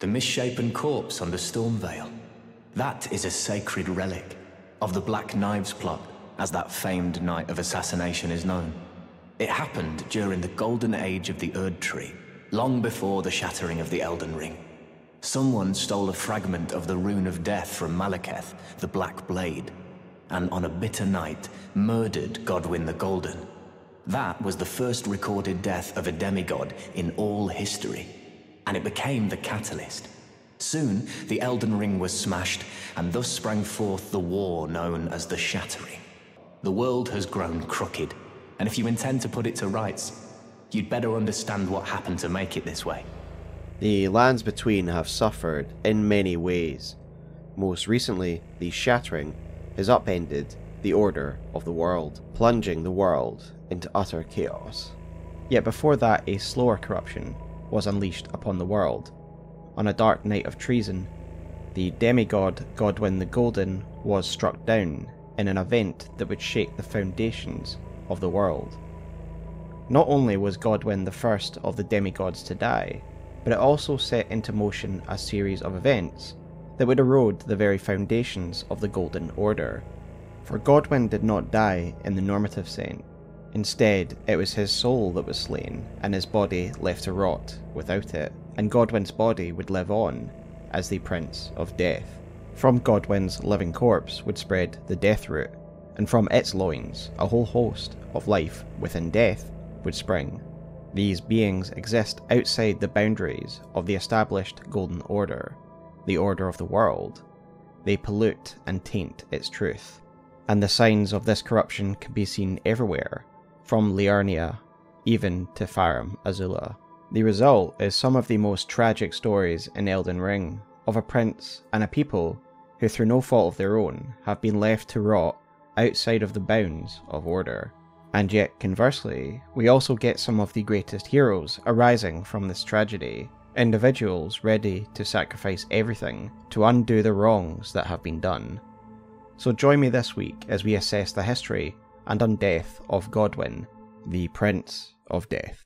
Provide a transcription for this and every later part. The misshapen corpse under Stormveil. That is a sacred relic of the Black Knives plot, as that famed night of assassination is known. It happened during the golden age of the Erdtree, long before the shattering of the Elden Ring. Someone stole a fragment of the Rune of Death from Maliketh, the Black Blade, and on a bitter night, murdered Godwyn the Golden. That was the first recorded death of a demigod in all history, and it became the catalyst. Soon, the Elden Ring was smashed, and thus sprang forth the war known as the Shattering. The world has grown crooked, and if you intend to put it to rights, you'd better understand what happened to make it this way. The lands between have suffered in many ways. Most recently, the Shattering has upended the order of the world, plunging the world into utter chaos. Yet before that, a slower corruption was unleashed upon the world. On a dark night of treason, the demigod Godwyn the Golden was struck down in an event that would shake the foundations of the world. Not only was Godwyn the first of the demigods to die, but it also set into motion a series of events that would erode the very foundations of the Golden Order. For Godwyn did not die in the normative sense. Instead, it was his soul that was slain, and his body left to rot without it, and Godwyn's body would live on as the Prince of Death. From Godwyn's living corpse would spread the Deathroot, and from its loins, a whole host of life within death would spring. These beings exist outside the boundaries of the established Golden Order, the order of the world. They pollute and taint its truth, and the signs of this corruption can be seen everywhere, from Liarnia even to Farum Azula. The result is some of the most tragic stories in Elden Ring, of a prince and a people who through no fault of their own have been left to rot outside of the bounds of order. And yet conversely, we also get some of the greatest heroes arising from this tragedy, individuals ready to sacrifice everything to undo the wrongs that have been done. So join me this week as we assess the history and undeath of Godwyn, the Prince of Death.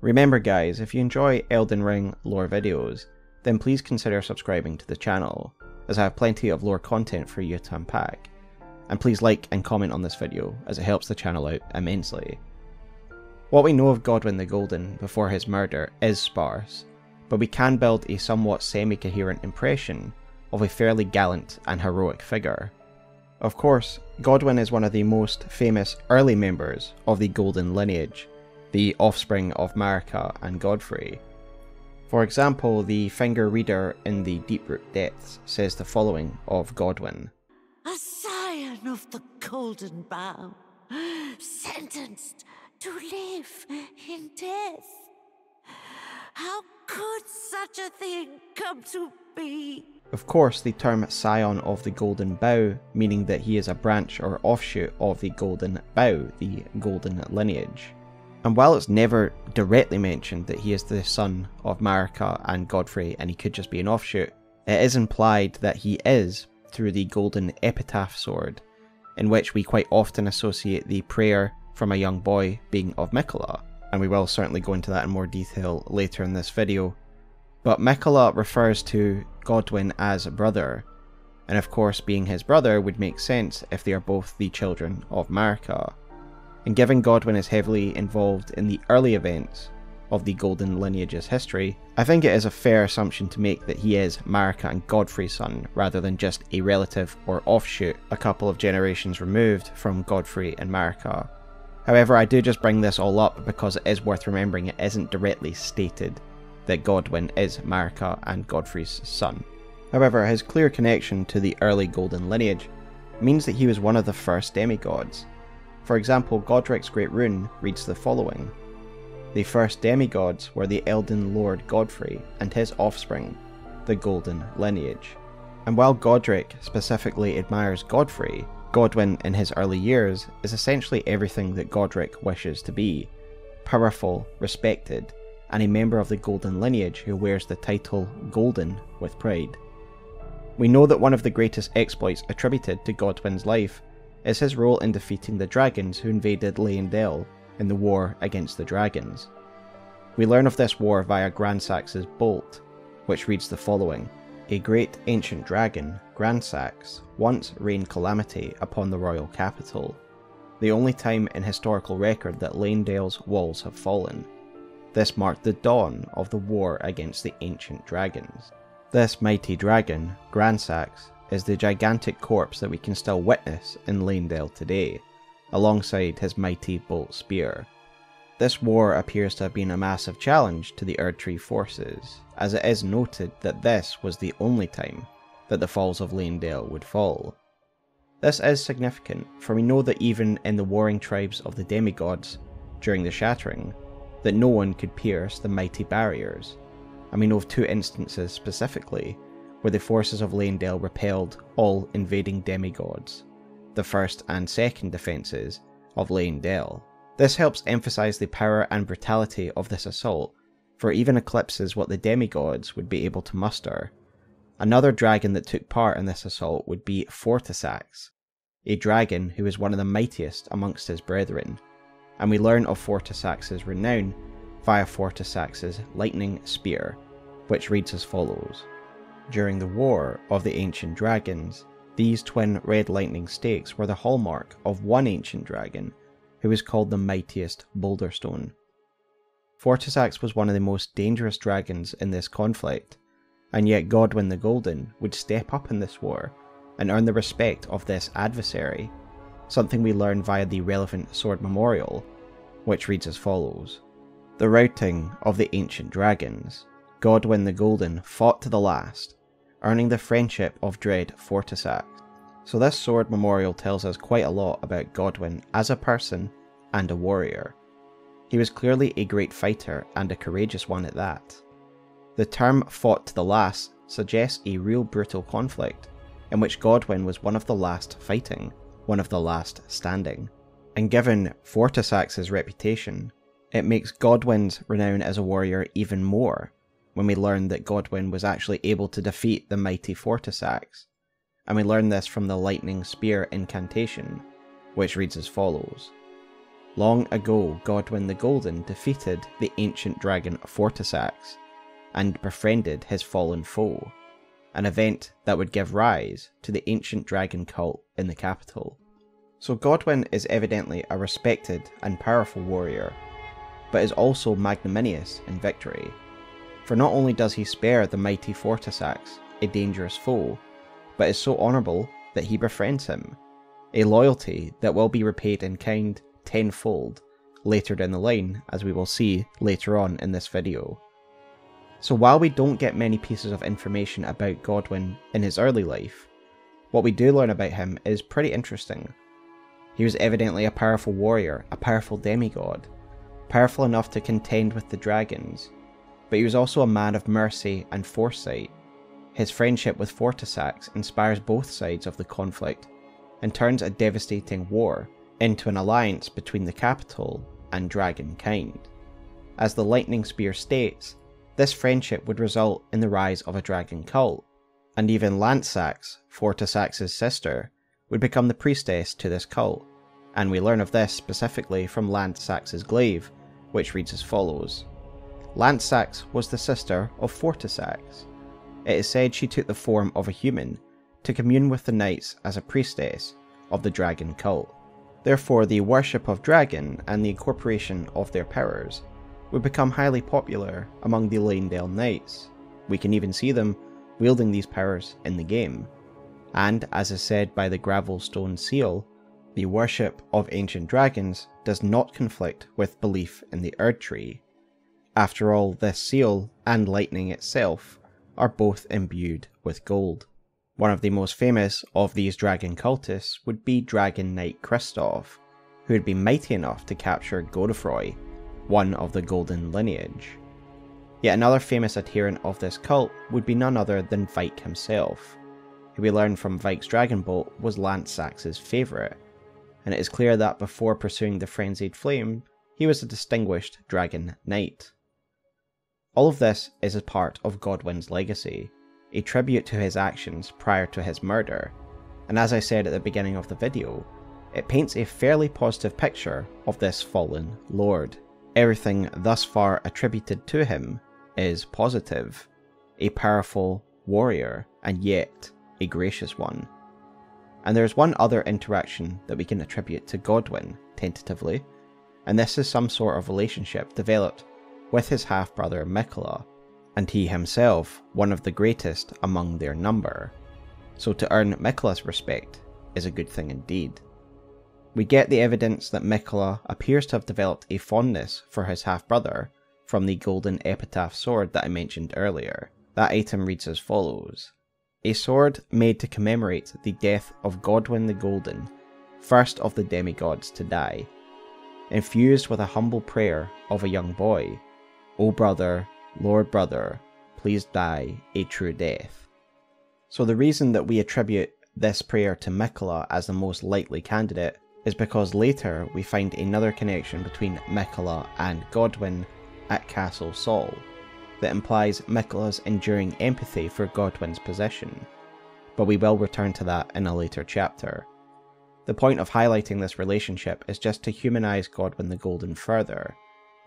Remember guys, if you enjoy Elden Ring lore videos, then please consider subscribing to the channel, as I have plenty of lore content for you to unpack. And please like and comment on this video, as it helps the channel out immensely. What we know of Godwyn the Golden before his murder is sparse, but we can build a somewhat semi-coherent impression of a fairly gallant and heroic figure. Of course, Godwyn is one of the most famous early members of the Golden Lineage, the offspring of Marika and Godfrey. For example, the finger reader in the Deep Root Depths says the following of Godwyn: "A scion of the Golden Bough, sentenced to live in death. How could such a thing come to be?" Of course, the term scion of the Golden Bough, meaning that he is a branch or offshoot of the Golden Bough, the Golden Lineage. And while it's never directly mentioned that he is the son of Marika and Godfrey and he could just be an offshoot, it is implied that he is through the Golden Epitaph sword, in which we quite often associate the prayer from a young boy being of Miquella, and we will certainly go into that in more detail later in this video. But Miquella refers to Godwyn as a brother, and of course being his brother would make sense if they are both the children of Marika. And given Godwyn is heavily involved in the early events of the Golden Lineage's history, I think it is a fair assumption to make that he is Marika and Godfrey's son, rather than just a relative or offshoot a couple of generations removed from Godfrey and Marika. However, I do just bring this all up because it is worth remembering it isn't directly stated that Godwyn is Marika and Godfrey's son. However, his clear connection to the early Golden Lineage means that he was one of the first demigods. For example, Godric's Great Rune reads the following: "The first demigods were the Elden Lord Godfrey and his offspring, the Golden Lineage." And while Godric specifically admires Godfrey, Godwyn in his early years is essentially everything that Godric wishes to be: powerful, respected, and a member of the Golden Lineage who wears the title Golden with pride. We know that one of the greatest exploits attributed to Godwyn's life is his role in defeating the dragons who invaded Leyndell in the War Against the Dragons. We learn of this war via Grandsax's Bolt, which reads the following. A great ancient dragon, Grandsax, once rained calamity upon the royal capital, the only time in historical record that Leyndell's walls have fallen. This marked the dawn of the war against the ancient dragons. This mighty dragon, Grandsax, is the gigantic corpse that we can still witness in Leyndell today, alongside his mighty bolt spear. This war appears to have been a massive challenge to the Erdtree forces, as it is noted that this was the only time that the Falls of Leyndell would fall. This is significant, for we know that even in the warring tribes of the demigods during the Shattering, that no one could pierce the mighty barriers, and we know of two instances specifically where the forces of Leyndell repelled all invading demigods, the first and second defences of Leyndell. This helps emphasise the power and brutality of this assault, for it even eclipses what the demigods would be able to muster. Another dragon that took part in this assault would be Fortissax, a dragon who is one of the mightiest amongst his brethren, and we learn of Fortissax's renown via Fortissax's lightning spear, which reads as follows. During the War of the Ancient Dragons, these twin red lightning stakes were the hallmark of one ancient dragon, who is called the mightiest Boulderstone. Fortissax was one of the most dangerous dragons in this conflict, and yet Godwyn the Golden would step up in this war and earn the respect of this adversary, something we learn via the relevant sword memorial, which reads as follows. The routing of the ancient dragons. Godwyn the Golden fought to the last, earning the friendship of dread Fortissax. So this sword memorial tells us quite a lot about Godwyn as a person and a warrior. He was clearly a great fighter and a courageous one at that. The term fought to the last suggests a real brutal conflict in which Godwyn was one of the last fighting, one of the last standing. And given Fortissax's reputation, it makes Godwyn's renown as a warrior even more when we learn that Godwyn was actually able to defeat the mighty Fortissax. And we learn this from the lightning spear incantation, which reads as follows. Long ago, Godwyn the Golden defeated the ancient dragon Fortissax and befriended his fallen foe, an event that would give rise to the ancient dragon cult in the capital. So Godwyn is evidently a respected and powerful warrior, but is also magnanimous in victory, for not only does he spare the mighty Fortissax, a dangerous foe, but is so honourable that he befriends him, a loyalty that will be repaid in kind tenfold later down the line, as we will see later on in this video. So while we don't get many pieces of information about Godwyn in his early life, what we do learn about him is pretty interesting. He was evidently a powerful warrior, a powerful demigod, powerful enough to contend with the dragons, but he was also a man of mercy and foresight. His friendship with Fortissax inspires both sides of the conflict and turns a devastating war into an alliance between the capital and dragonkind. As the lightning spear states, this friendship would result in the rise of a dragon cult, and even Lansax, Fortissax's sister, would become the priestess to this cult, and we learn of this specifically from Lansax's glaive, which reads as follows. Lansax was the sister of Fortissax. It is said she took the form of a human to commune with the knights as a priestess of the dragon cult. Therefore, the worship of dragon and the incorporation of their powers would become highly popular among the Leyndell knights. We can even see them wielding these powers in the game. And as is said by the gravel stone seal, the worship of ancient dragons does not conflict with belief in the Erdtree. After all, this seal and lightning itself are both imbued with gold. One of the most famous of these dragon cultists would be Dragon Knight Kristoff, who would be mighty enough to capture Godfrey, one of the Golden Lineage. Yet another famous adherent of this cult would be none other than Vike himself, who we learn from Vike's Dragon Bolt was Lansax's favourite, and it is clear that before pursuing the Frenzied Flame, he was a distinguished Dragon Knight. All of this is a part of Godwyn's legacy, a tribute to his actions prior to his murder, and as I said at the beginning of the video, it paints a fairly positive picture of this fallen lord, Everything thus far attributed to him is positive, a powerful warrior, and yet a gracious one. And there is one other interaction that we can attribute to Godwyn, tentatively, and this is some sort of relationship developed with his half-brother Miquella, and he himself one of the greatest among their number. So to earn Miquella's respect is a good thing indeed. We get the evidence that Miquella appears to have developed a fondness for his half-brother from the Golden Epitaph sword that I mentioned earlier. That item reads as follows: a sword made to commemorate the death of Godwyn the Golden, first of the demigods to die, infused with a humble prayer of a young boy, O brother, Lord brother, please die a true death. So the reason that we attribute this prayer to Miquella as the most likely candidate is because later we find another connection between Miquella and Godwyn at Castle Sol that implies Miquella's enduring empathy for Godwyn's position, but we will return to that in a later chapter. The point of highlighting this relationship is just to humanise Godwyn the Golden further,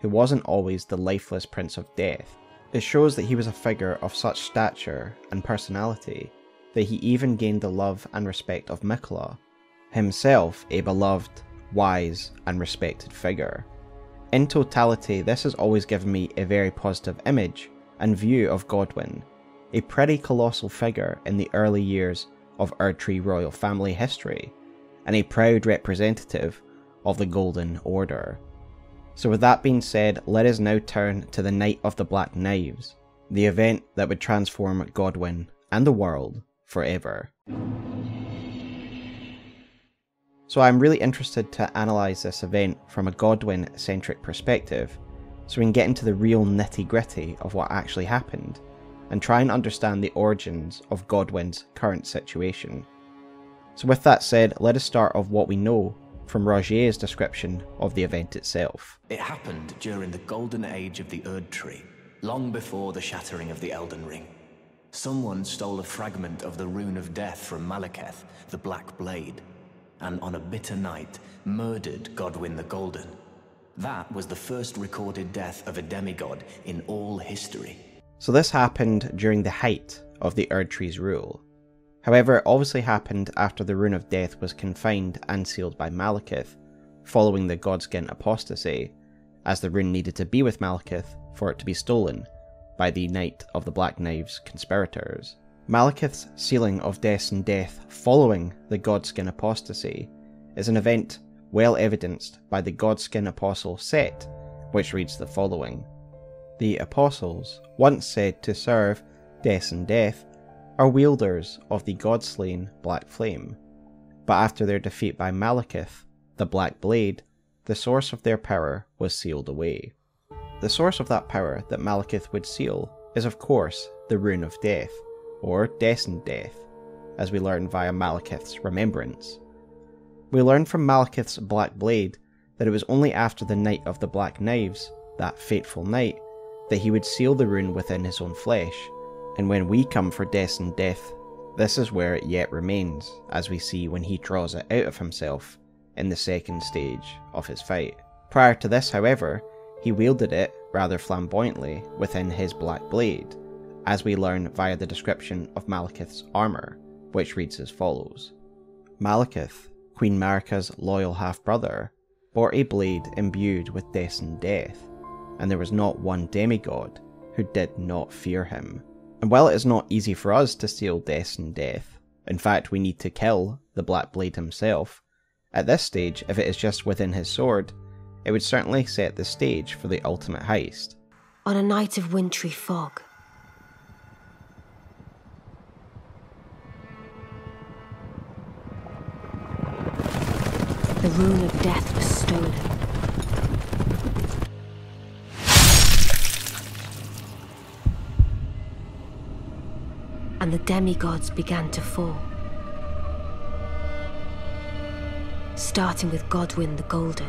who wasn't always the lifeless Prince of Death. It shows that he was a figure of such stature and personality that he even gained the love and respect of Miquella, himself a beloved, wise, and respected figure. In totality, this has always given me a very positive image and view of Godwyn, a pretty colossal figure in the early years of Erdtree royal family history, and a proud representative of the Golden Order. So with that being said, let us now turn to the Night of the Black Knives, the event that would transform Godwyn and the world forever. So I'm really interested to analyse this event from a Godwyn-centric perspective, so we can get into the real nitty-gritty of what actually happened, and try and understand the origins of Godwyn's current situation. So with that said, let us start off what we know from Rogier's description of the event itself. It happened during the Golden Age of the Erdtree, long before the shattering of the Elden Ring. Someone stole a fragment of the Rune of Death from Maliketh, the Black Blade, and on a bitter night, murdered Godwyn the Golden. That was the first recorded death of a demigod in all history. So this happened during the height of the Erdtree's rule. However, it obviously happened after the Rune of Death was confined and sealed by Maliketh, following the Godskin apostasy, as the rune needed to be with Maliketh for it to be stolen by the Night of the Black Knives conspirators. Maliketh's sealing of Destined Death following the Godskin apostasy is an event well evidenced by the Godskin Apostle Set, which reads the following: the Apostles, once said to serve Destined Death, are wielders of the God-slain Black Flame, but after their defeat by Maliketh, the Black Blade, the source of their power was sealed away. The source of that power that Maliketh would seal is of course the Rune of Death, or Destined Death, as we learn via Maliketh's remembrance. We learn from Maliketh's Black Blade that it was only after the Night of the Black Knives, that fateful night, that he would seal the rune within his own flesh, and when we come for Destined Death, this is where it yet remains, as we see when he draws it out of himself in the second stage of his fight. Prior to this, however, he wielded it, rather flamboyantly, within his Black Blade, as we learn via the description of Maliketh's armour, which reads as follows: Maliketh, Queen Marika's loyal half-brother, bore a blade imbued with Destined Death, and there was not one demigod who did not fear him. And while it is not easy for us to seal Destined Death, in fact we need to kill the Black Blade himself, at this stage if it is just within his sword, it would certainly set the stage for the ultimate heist. On a night of wintry fog, the Rune of Death was stolen. And the demigods began to fall, starting with Godwyn the Golden.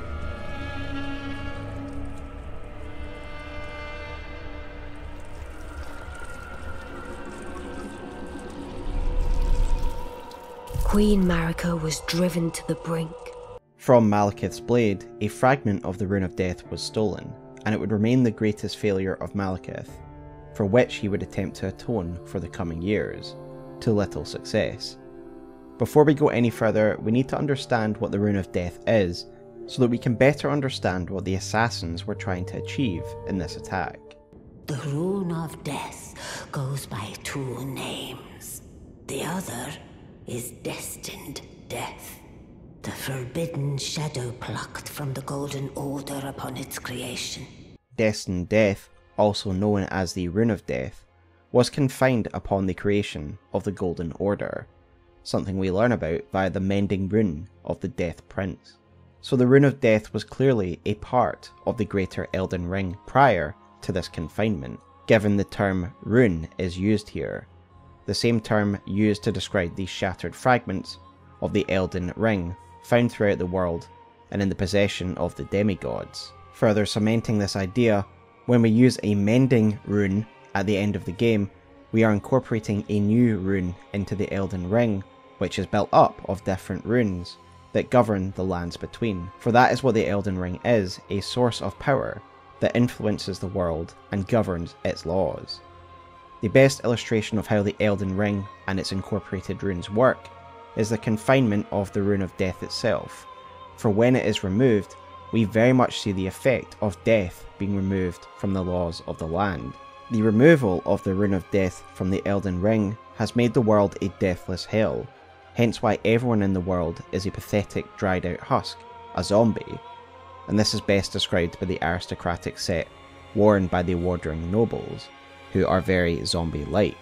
Queen Marika was driven to the brink. From Maliketh's blade, a fragment of the Rune of Death was stolen, and it would remain the greatest failure of Maliketh, for which he would attempt to atone for the coming years, to little success. Before we go any further, we need to understand what the Rune of Death is, so that we can better understand what the assassins were trying to achieve in this attack. The Rune of Death goes by two names. The other is Destined Death, the forbidden shadow plucked from the Golden Order upon its creation. Destined Death, also known as the Rune of Death, was confined upon the creation of the Golden Order, something we learn about via the mending rune of the Death Prince. So the Rune of Death was clearly a part of the Greater Elden Ring prior to this confinement, given the term rune is used here, the same term used to describe the shattered fragments of the Elden Ring found throughout the world and in the possession of the demigods. Further cementing this idea, when we use a mending rune at the end of the game, we are incorporating a new rune into the Elden Ring, which is built up of different runes that govern the lands between. For that is what the Elden Ring is, a source of power that influences the world and governs its laws. The best illustration of how the Elden Ring and its incorporated runes work is the confinement of the Rune of Death itself, for when it is removed, we very much see the effect of death being removed from the laws of the land. The removal of the Rune of Death from the Elden Ring has made the world a deathless hell, hence why everyone in the world is a pathetic dried out husk, a zombie, and this is best described by the aristocratic set worn by the wardering nobles, who are very zombie-like.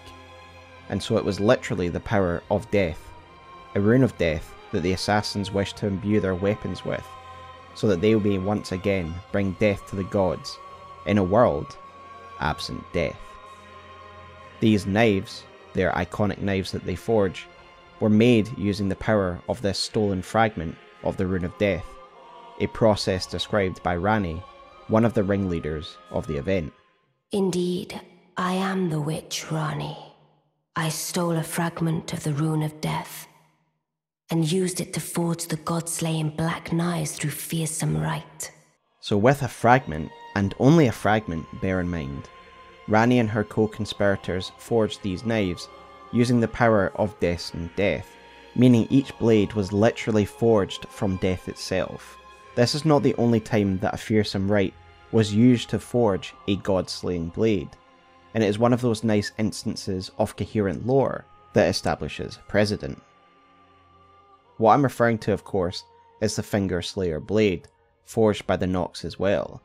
And so it was literally the power of death, a Rune of Death that the assassins wished to imbue their weapons with, so that they may once again bring death to the gods in a world absent death. These knives, their iconic knives that they forge, were made using the power of this stolen fragment of the Rune of Death, a process described by Ranni, one of the ringleaders of the event. Indeed, I am the witch Ranni. I stole a fragment of the Rune of Death and used it to forge the god-slaying Black Knives through fearsome rite. So with a fragment, and only a fragment, bear in mind, Ranni and her co-conspirators forged these knives using the power of Destined Death, meaning each blade was literally forged from death itself. This is not the only time that a fearsome rite was used to forge a god-slaying blade, and it is one of those nice instances of coherent lore that establishes precedent. What I'm referring to, of course, is the Finger Slayer blade, forged by the Nox as well.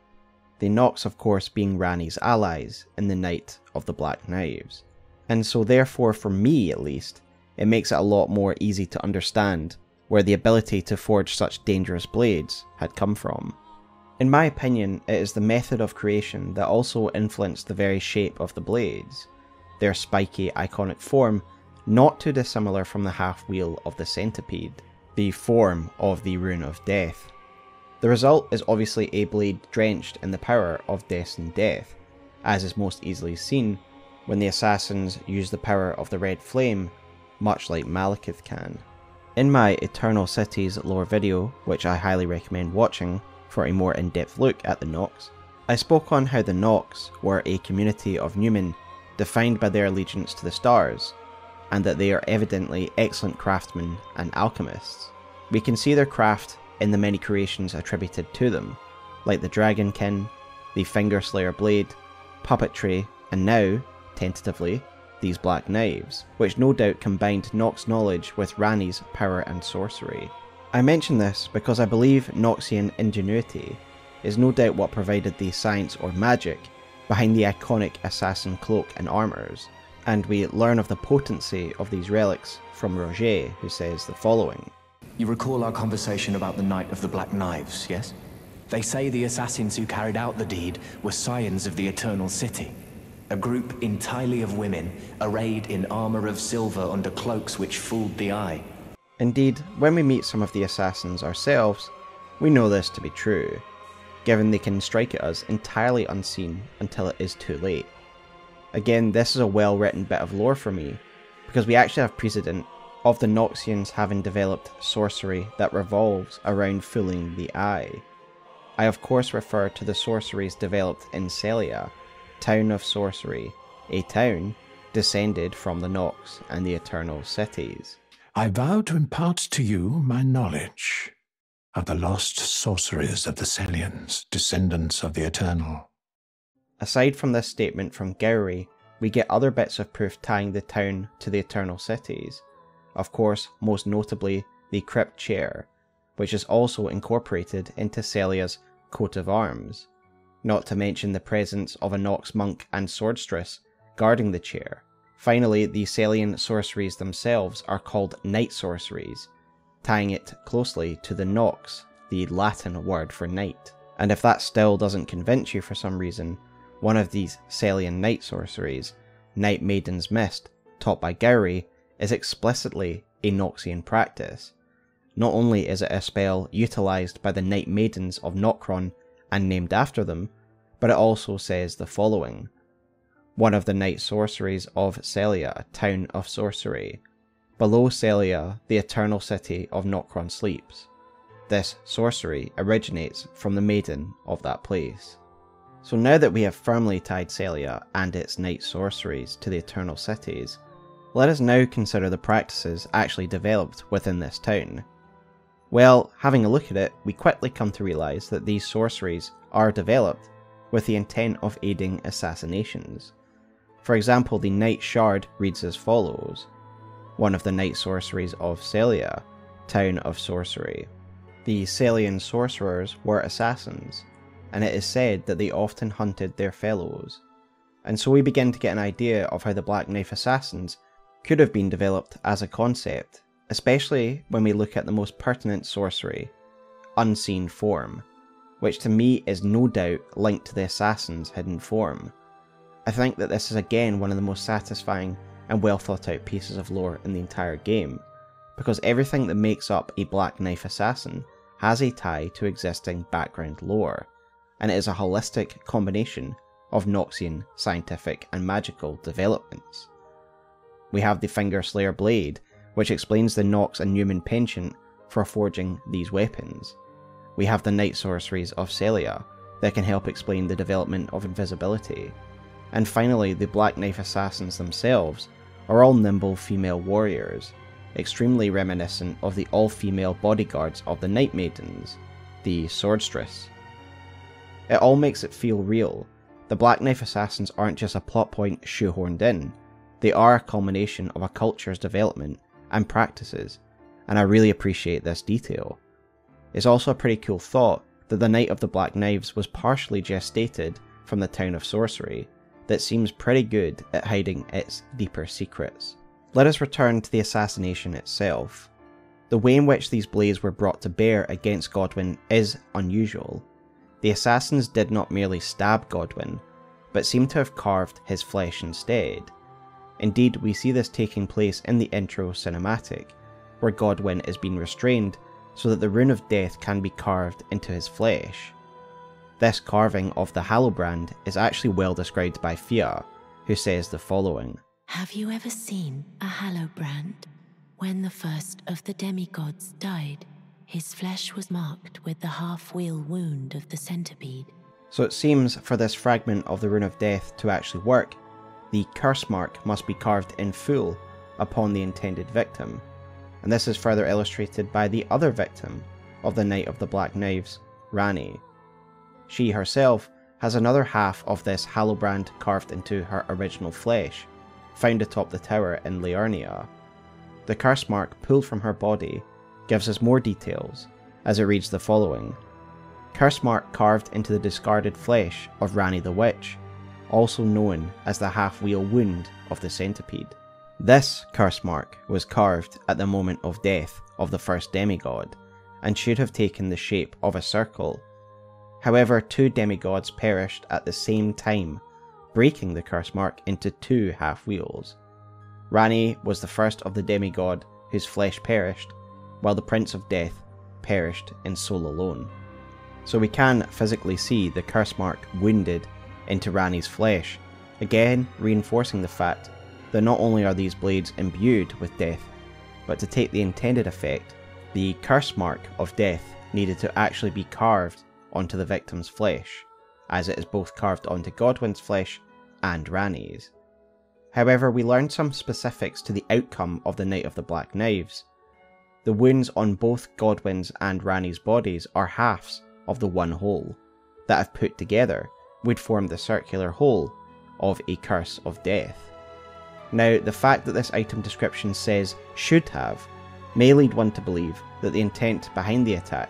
The Nox, of course, being Ranni's allies in the Night of the Black Knives. And so therefore, for me at least, it makes it a lot more easy to understand where the ability to forge such dangerous blades had come from. In my opinion, it is the method of creation that also influenced the very shape of the blades, their spiky, iconic form, not too dissimilar from the half wheel of the centipede, the form of the Rune of Death. The result is obviously a blade drenched in the power of Destined Death, as is most easily seen when the assassins use the power of the Red Flame, much like Maliketh can. In my Eternal Cities lore video, which I highly recommend watching for a more in-depth look at the Nox, I spoke on how the Nox were a community of Numen defined by their allegiance to the stars, and that they are evidently excellent craftsmen and alchemists. We can see their craft in the many creations attributed to them, like the Dragonkin, the Fingerslayer blade, puppetry, and now, tentatively, these Black Knives, which no doubt combined Nox's knowledge with Ranni's power and sorcery. I mention this because I believe Noxian ingenuity is no doubt what provided the science or magic behind the iconic assassin cloak and armours, and we learn of the potency of these relics from Rogier, who says the following. You recall our conversation about the Night of the Black Knives, yes? They say the assassins who carried out the deed were scions of the Eternal City, a group entirely of women, arrayed in armor of silver under cloaks which fooled the eye. Indeed, when we meet some of the assassins ourselves, we know this to be true, given they can strike at us entirely unseen until it is too late. Again, this is a well-written bit of lore for me, because we actually have precedent of the Noxians having developed sorcery that revolves around fooling the eye. I of course refer to the sorceries developed in Sellia, town of sorcery, a town descended from the Nox and the Eternal Cities. I vow to impart to you my knowledge of the lost sorceries of the Sellians, descendants of the Eternal. Aside from this statement from Gowrie, we get other bits of proof tying the town to the Eternal Cities. Of course, most notably, the crypt chair, which is also incorporated into Sellia's coat of arms, not to mention the presence of a Nox monk and swordstress guarding the chair. Finally, the Sellian sorceries themselves are called night sorceries, tying it closely to the Nox, the Latin word for night. And if that still doesn't convince you for some reason, one of these Sellian night sorceries, Night Maiden's Mist, taught by Gowrie, is explicitly a Noxian practice. Not only is it a spell utilised by the Night Maidens of Nokron and named after them, but it also says the following. One of the night sorceries of Sellia, a town of sorcery. Below Sellia, the Eternal City of Nokron sleeps. This sorcery originates from the maiden of that place. So now that we have firmly tied Sellia and its night sorceries to the Eternal Cities, let us now consider the practices actually developed within this town. Well, having a look at it, we quickly come to realise that these sorceries are developed with the intent of aiding assassinations. For example, the Night Shard reads as follows. One of the night sorceries of Sellia, town of sorcery. The Sellian sorcerers were assassins, and it is said that they often hunted their fellows. And so we begin to get an idea of how the Black Knife assassins could have been developed as a concept, especially when we look at the most pertinent sorcery, Unseen Form, which to me is no doubt linked to the assassin's hidden form. I think that this is again one of the most satisfying and well thought out pieces of lore in the entire game, because everything that makes up a Black Knife assassin has a tie to existing background lore, and it is a holistic combination of Noxian, scientific and magical developments. We have the Finger Slayer Blade, which explains the Nox and Newman penchant for forging these weapons. We have the night sorceries of Sellia that can help explain the development of invisibility. And finally, the Black Knife assassins themselves are all nimble female warriors, extremely reminiscent of the all-female bodyguards of the Night Maidens, the Swordstress. It all makes it feel real. The Black Knife assassins aren't just a plot point shoehorned in, they are a culmination of a culture's development and practices, and I really appreciate this detail. It's also a pretty cool thought that the Night of the Black Knives was partially gestated from the town of sorcery, that seems pretty good at hiding its deeper secrets. Let us return to the assassination itself. The way in which these blades were brought to bear against Godwyn is unusual. The assassins did not merely stab Godwyn, but seem to have carved his flesh instead. Indeed, we see this taking place in the intro cinematic, where Godwyn is being restrained so that the Rune of Death can be carved into his flesh. This carving of the Hallowbrand is actually well described by Fia, who says the following. Have you ever seen a Hallowbrand? When the first of the demigods died, his flesh was marked with the half-wheel wound of the centipede. So it seems for this fragment of the Rune of Death to actually work, the curse mark must be carved in full upon the intended victim. And this is further illustrated by the other victim of the Night of the Black Knives, Ranni. She herself has another half of this Hallowbrand carved into her original flesh, found atop the tower in Liurnia. The curse mark pulled from her body gives us more details, as it reads the following. Curse mark carved into the discarded flesh of Ranni the Witch, also known as the half-wheel wound of the centipede. This curse mark was carved at the moment of death of the first demigod, and should have taken the shape of a circle. However, two demigods perished at the same time, breaking the curse mark into two half-wheels. Ranni was the first of the demigod whose flesh perished, while the Prince of Death perished in soul alone. So we can physically see the curse mark wounded into Ranni's flesh, again reinforcing the fact that not only are these blades imbued with death, but to take the intended effect, the curse mark of death needed to actually be carved onto the victim's flesh, as it is both carved onto Godwyn's flesh and Ranni's. However, we learned some specifics to the outcome of the Night of the Black Knives. The wounds on both Godwyn's and Ranni's bodies are halves of the one whole, that if put together would form the circular whole of a curse of death. Now, the fact that this item description says should have may lead one to believe that the intent behind the attack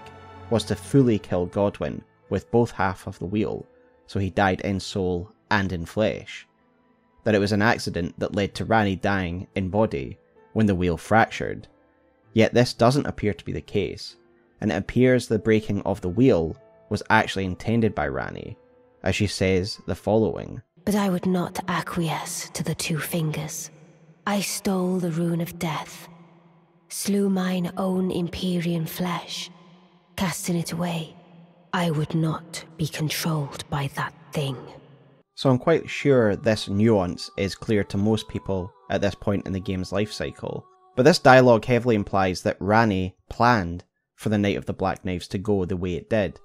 was to fully kill Godwyn with both half of the wheel, so he died in soul and in flesh. That it was an accident that led to Ranni dying in body when the wheel fractured. Yet this doesn't appear to be the case, and it appears the breaking of the wheel was actually intended by Ranni, as she says the following. But I would not acquiesce to the two fingers. I stole the Rune of Death, slew mine own Empyrean flesh, casting it away. I would not be controlled by that thing. So I'm quite sure this nuance is clear to most people at this point in the game's life cycle, but this dialogue heavily implies that Ranni planned for the Night of the Black Knives to go the way it did.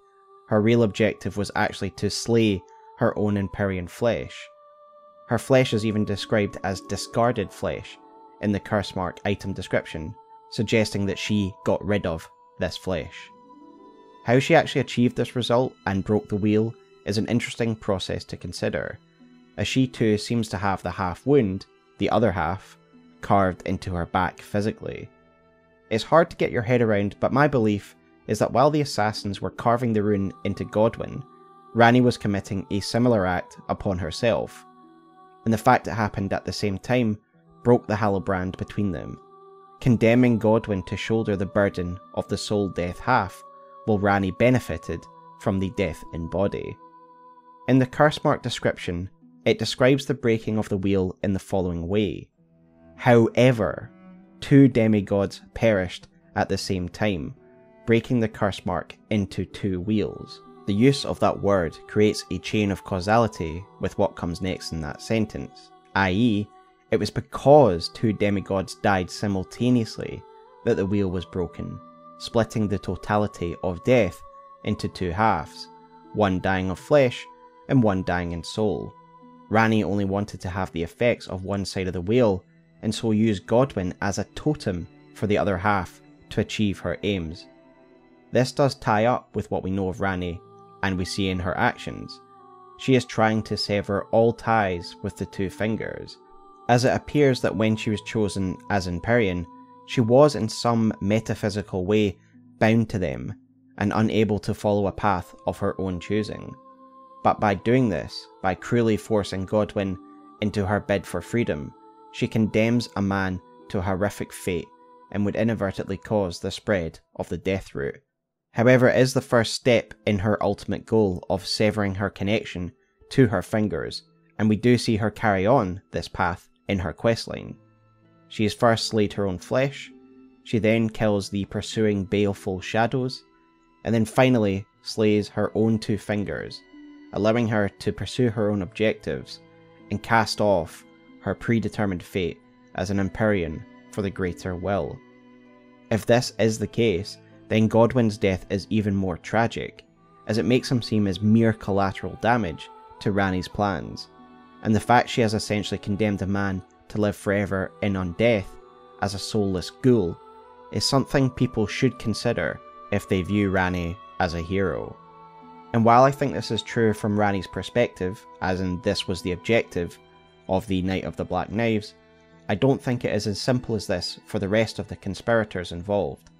Her real objective was actually to slay her own Empyrean flesh. Her flesh is even described as discarded flesh in the curse mark item description, suggesting that she got rid of this flesh. How she actually achieved this result and broke the wheel is an interesting process to consider, as she too seems to have the half wound, the other half, carved into her back physically. It's hard to get your head around, but my belief is that while the assassins were carving the rune into Godwyn, Ranni was committing a similar act upon herself, and the fact it happened at the same time broke the Hallowbrand between them, condemning Godwyn to shoulder the burden of the soul death half, while Ranni benefited from the death in body. In the curse mark description, it describes the breaking of the wheel in the following way. However, two demigods perished at the same time, breaking the curse mark into two wheels. The use of that word creates a chain of causality with what comes next in that sentence, i.e., it was because two demigods died simultaneously that the wheel was broken, splitting the totality of death into two halves, one dying of flesh and one dying in soul. Ranni only wanted to have the effects of one side of the wheel and so used Godwyn as a totem for the other half to achieve her aims. This does tie up with what we know of Ranni, and we see in her actions. She is trying to sever all ties with the two fingers, as it appears that when she was chosen as Empyrean, she was in some metaphysical way bound to them and unable to follow a path of her own choosing. But by doing this, by cruelly forcing Godwyn into her bid for freedom, she condemns a man to a horrific fate and would inadvertently cause the spread of the Deathroot. However, it is the first step in her ultimate goal of severing her connection to her fingers, and we do see her carry on this path in her questline. She has first slayed her own flesh, she then kills the pursuing baleful shadows, and then finally slays her own two fingers, allowing her to pursue her own objectives and cast off her predetermined fate as an Empyrean for the greater will. If this is the case, then Godwyn's death is even more tragic, as it makes him seem as mere collateral damage to Ranni's plans, and the fact she has essentially condemned a man to live forever in undeath as a soulless ghoul is something people should consider if they view Ranni as a hero. And while I think this is true from Ranni's perspective, as in this was the objective of the Night of the Black Knives, I don't think it is as simple as this for the rest of the conspirators involved.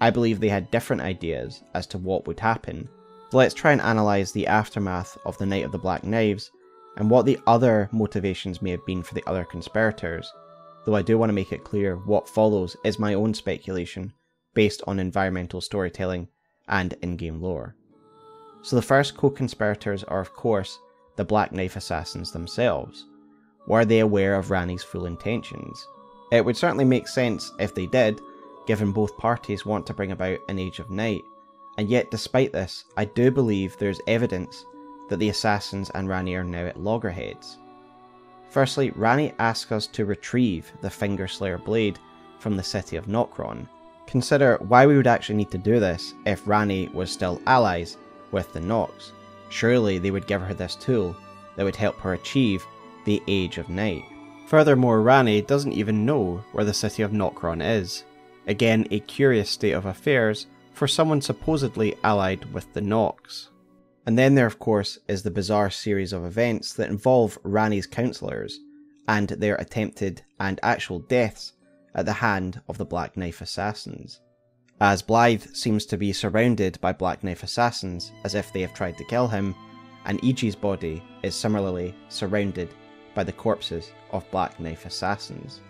I believe they had different ideas as to what would happen, so let's try and analyse the aftermath of the Night of the Black Knives and what the other motivations may have been for the other conspirators, though I do want to make it clear what follows is my own speculation based on environmental storytelling and in-game lore. So the first co-conspirators are of course the Black Knife assassins themselves. Were they aware of Ranni's full intentions? It would certainly make sense if they did, given both parties want to bring about an Age of Night, and yet despite this, I do believe there's evidence that the assassins and Ranni are now at loggerheads. Firstly, Ranni asks us to retrieve the Fingerslayer blade from the city of Nokron. Consider why we would actually need to do this if Ranni was still allies with the Nox. Surely they would give her this tool that would help her achieve the Age of Night. Furthermore, Ranni doesn't even know where the city of Nokron is. Again, a curious state of affairs for someone supposedly allied with the Nox. And then there, of course, is the bizarre series of events that involve Ranni's counsellors and their attempted and actual deaths at the hand of the Black Knife assassins. As Blythe seems to be surrounded by Black Knife assassins as if they have tried to kill him, and Ichi's body is similarly surrounded by the corpses of Black Knife assassins.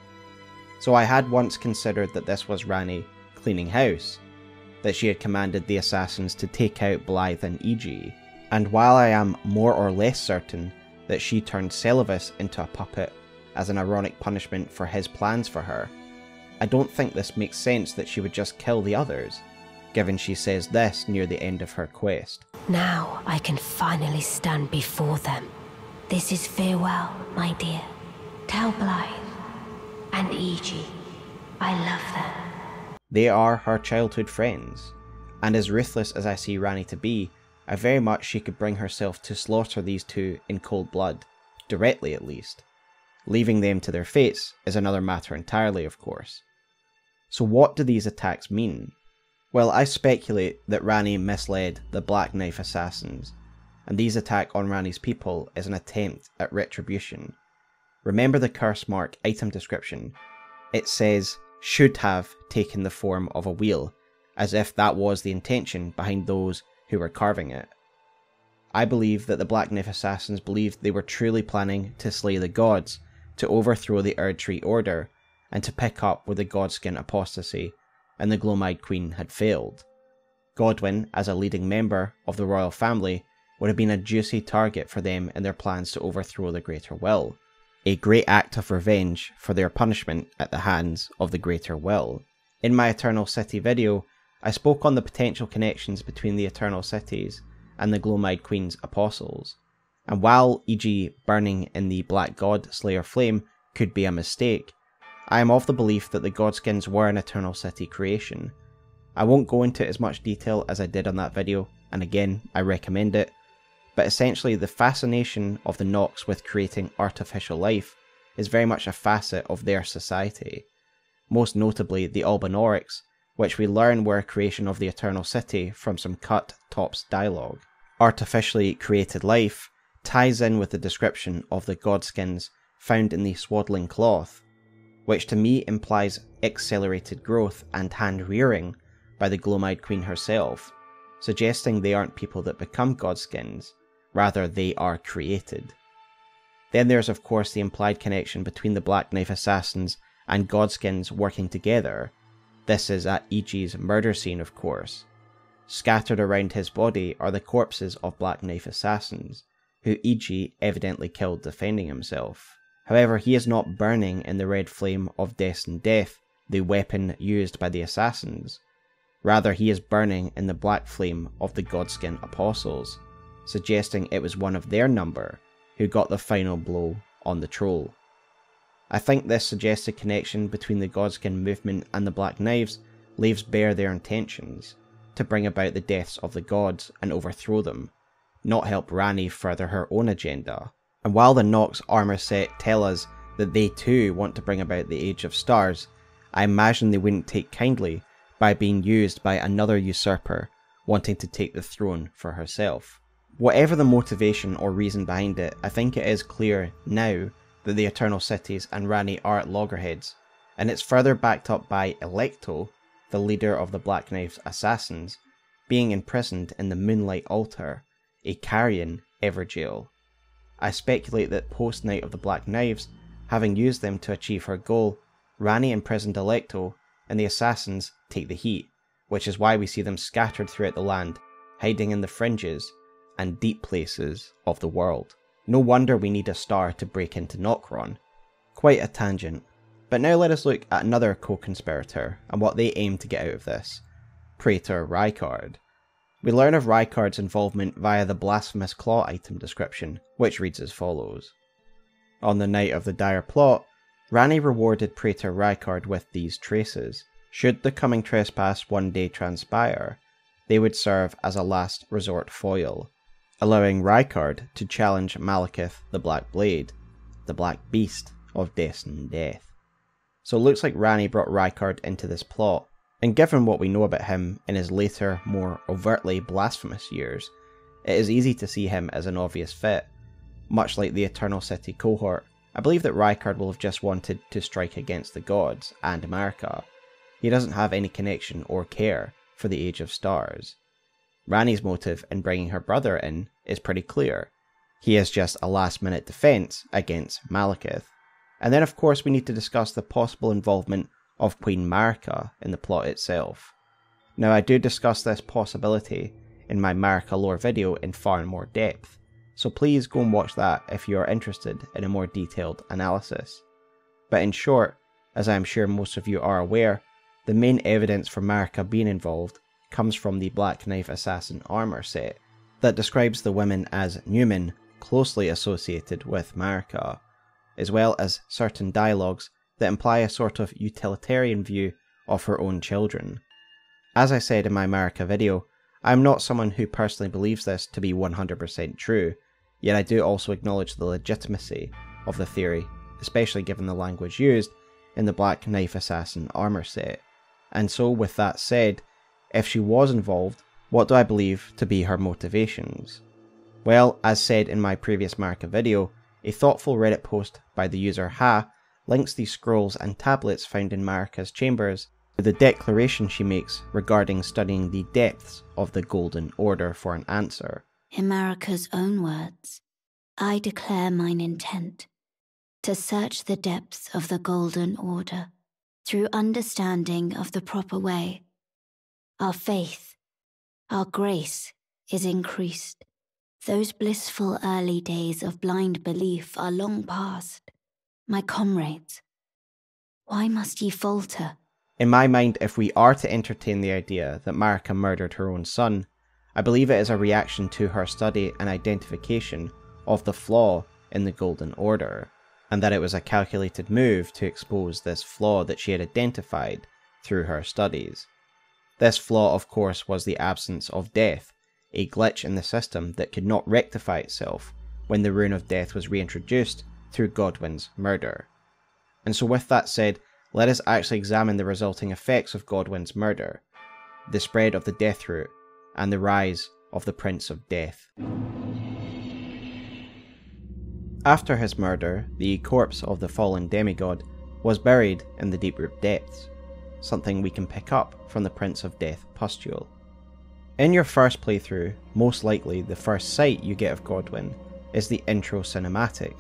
So I had once considered that this was Ranni cleaning house, that she had commanded the assassins to take out Blythe and Ichi, and while I am more or less certain that she turned Celebus into a puppet as an ironic punishment for his plans for her, I don't think this makes sense that she would just kill the others, given she says this near the end of her quest. Now I can finally stand before them. This is farewell, my dear. Tell Blythe and Ichi I love them. They are her childhood friends, and as ruthless as I see Ranni to be, I very much she could bring herself to slaughter these two in cold blood, directly at least. Leaving them to their fates is another matter entirely, of course. So what do these attacks mean? Well, I speculate that Ranni misled the Black Knife assassins, and these attack on Ranni's people is an attempt at retribution. Remember the curse mark item description. It says, should have taken the form of a wheel, as if that was the intention behind those who were carving it. I believe that the Black Knife assassins believed they were truly planning to slay the gods, to overthrow the Erdtree order, and to pick up where the Godskin apostasy and the Gloamide Queen had failed. Godwyn, as a leading member of the royal family, would have been a juicy target for them in their plans to overthrow the Greater Will, a great act of revenge for their punishment at the hands of the Greater Will. In my Eternal City video, I spoke on the potential connections between the Eternal Cities and the Gloamide Queen's apostles, and while e.g. burning in the Black God Slayer flame could be a mistake, I am of the belief that the Godskins were an Eternal City creation. I won't go into as much detail as I did on that video, and again, I recommend it, but essentially the fascination of the Nox with creating artificial life is very much a facet of their society, most notably the Albinorics, which we learn were a creation of the Eternal City from some cut Topps dialogue. Artificially created life ties in with the description of the Godskins found in the swaddling cloth, which to me implies accelerated growth and hand-rearing by the Gloamide Queen herself, suggesting they aren't people that become Godskins, rather they are created. Then there's of course the implied connection between the Black Knife assassins and Godskins working together. This is at Ichi's murder scene, of course. Scattered around his body are the corpses of Black Knife assassins, who Ichi evidently killed defending himself. However, he is not burning in the red flame of Destined Death, the weapon used by the assassins. Rather, he is burning in the black flame of the Godskin apostles, suggesting it was one of their number who got the final blow on the troll. I think this suggested connection between the Godskin movement and the Black Knives leaves bare their intentions, to bring about the deaths of the gods and overthrow them, not help Ranni further her own agenda. And while the Nox armor set tell us that they too want to bring about the Age of Stars, I imagine they wouldn't take kindly by being used by another usurper wanting to take the throne for herself. Whatever the motivation or reason behind it, I think it is clear now that the Eternal Cities and Ranni are at loggerheads, and it's further backed up by Electo, the leader of the Black Knives assassins, being imprisoned in the Moonlight Altar, a carrion everjail. I speculate that post Night of the Black Knives, having used them to achieve her goal, Ranni imprisoned Electo, and the assassins take the heat, which is why we see them scattered throughout the land, hiding in the fringes and deep places of the world. No wonder we need a star to break into Nokron. Quite a tangent. But now let us look at another co-conspirator and what they aim to get out of this. Praetor Rykard. We learn of Rykard's involvement via the Blasphemous Claw item description, which reads as follows. On the night of the dire plot, Ranni rewarded Praetor Rykard with these traces. Should the coming trespass one day transpire, they would serve as a last resort foil, allowing Rykard to challenge Maliketh the Black Blade, the Black Beast of Destined Death. So it looks like Ranni brought Rykard into this plot, and given what we know about him in his later, more overtly blasphemous years, it is easy to see him as an obvious fit. Much like the Eternal City cohort, I believe that Rykard will have just wanted to strike against the gods and Marika. He doesn't have any connection or care for the Age of Stars. Ranni's motive in bringing her brother in is pretty clear. He is just a last-minute defence against Maliketh. And then of course we need to discuss the possible involvement of Queen Marika in the plot itself. Now I do discuss this possibility in my Marika lore video in far more depth, so please go and watch that if you are interested in a more detailed analysis. But in short, as I am sure most of you are aware, the main evidence for Marika being involved comes from the Black Knife Assassin armour set that describes the women as Numen, closely associated with Marika, as well as certain dialogues that imply a sort of utilitarian view of her own children. As I said in my Marika video, I am not someone who personally believes this to be 100% true, yet I do also acknowledge the legitimacy of the theory, especially given the language used in the Black Knife Assassin armour set. And so with that said, if she was involved, what do I believe to be her motivations? Well, as said in my previous Marika video, a thoughtful Reddit post by the user Ha links the scrolls and tablets found in Marika's chambers to the declaration she makes regarding studying the depths of the Golden Order for an answer. In Marika's own words, I declare mine intent to search the depths of the Golden Order through understanding of the proper way. Our faith, our grace is increased. Those blissful early days of blind belief are long past. My comrades, why must ye falter? In my mind, if we are to entertain the idea that Marika murdered her own son, I believe it is a reaction to her study and identification of the flaw in the Golden Order, and that it was a calculated move to expose this flaw that she had identified through her studies. This flaw, of course, was the absence of death, a glitch in the system that could not rectify itself when the Rune of Death was reintroduced through Godwyn's murder. And so with that said, let us actually examine the resulting effects of Godwyn's murder, the spread of the Deathroot, and the rise of the Prince of Death. After his murder, the corpse of the fallen demigod was buried in the Deep Root Depths, something we can pick up from the Prince of Death pustule. In your first playthrough, most likely the first sight you get of Godwyn is the intro cinematic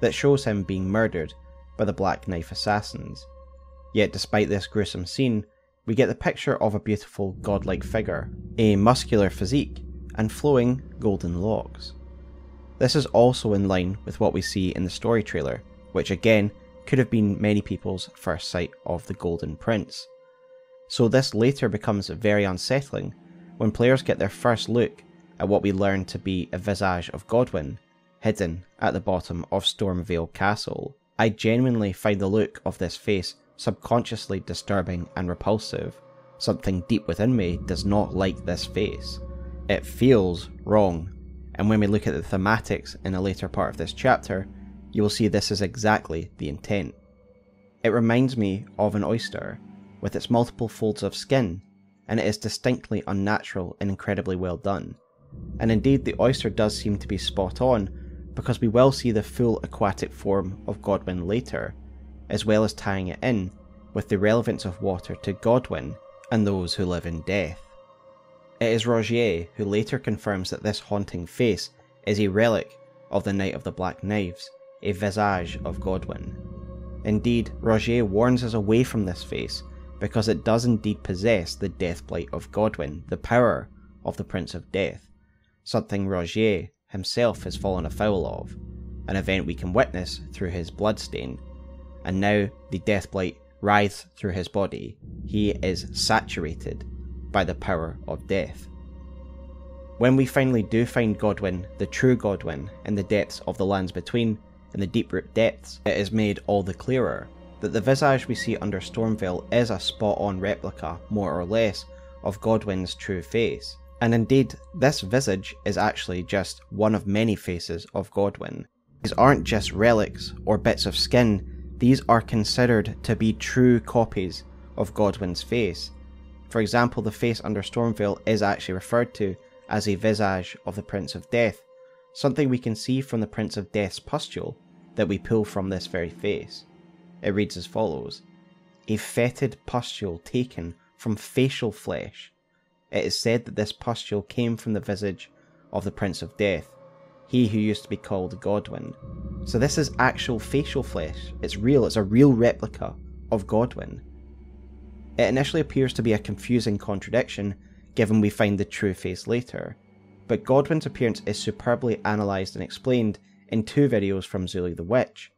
that shows him being murdered by the Black Knife Assassins. Yet despite this gruesome scene, we get the picture of a beautiful godlike figure, a muscular physique, and flowing golden locks. This is also in line with what we see in the story trailer, which again could have been many people's first sight of the Golden Prince. So this later becomes very unsettling when players get their first look at what we learn to be a visage of Godwyn, hidden at the bottom of Stormveil Castle. I genuinely find the look of this face subconsciously disturbing and repulsive. Something deep within me does not like this face. It feels wrong, and when we look at the thematics in a later part of this chapter, you will see this is exactly the intent. It reminds me of an oyster, with its multiple folds of skin, and it is distinctly unnatural and incredibly well done. And indeed the oyster does seem to be spot on, because we will see the full aquatic form of Godwyn later, as well as tying it in with the relevance of water to Godwyn and those who live in death. It is Rogier who later confirms that this haunting face is a relic of the Night of the Black Knives, a visage of Godwyn. Indeed, Rogier warns us away from this face because it does indeed possess the death blight of Godwyn, the power of the Prince of Death, something Rogier himself has fallen afoul of, an event we can witness through his bloodstain. And now the death blight writhes through his body. He is saturated by the power of death. When we finally do find Godwyn, the true Godwyn, in the depths of the Lands Between, in the Deep Root Depths, it is made all the clearer that the visage we see under Stormveil is a spot-on replica, more or less, of Godwyn's true face, and indeed this visage is actually just one of many faces of Godwyn. These aren't just relics or bits of skin, these are considered to be true copies of Godwyn's face. For example, the face under Stormveil is actually referred to as a visage of the Prince of Death, something we can see from the Prince of Death's pustule that we pull from this very face. It reads as follows: a fetid pustule taken from facial flesh. It is said that this pustule came from the visage of the Prince of Death, he who used to be called Godwyn. So this is actual facial flesh, it's real, it's a real replica of Godwyn. It initially appears to be a confusing contradiction, given we find the true face later, but Godwyn's appearance is superbly analysed and explained in two videos from Zuli the Witch.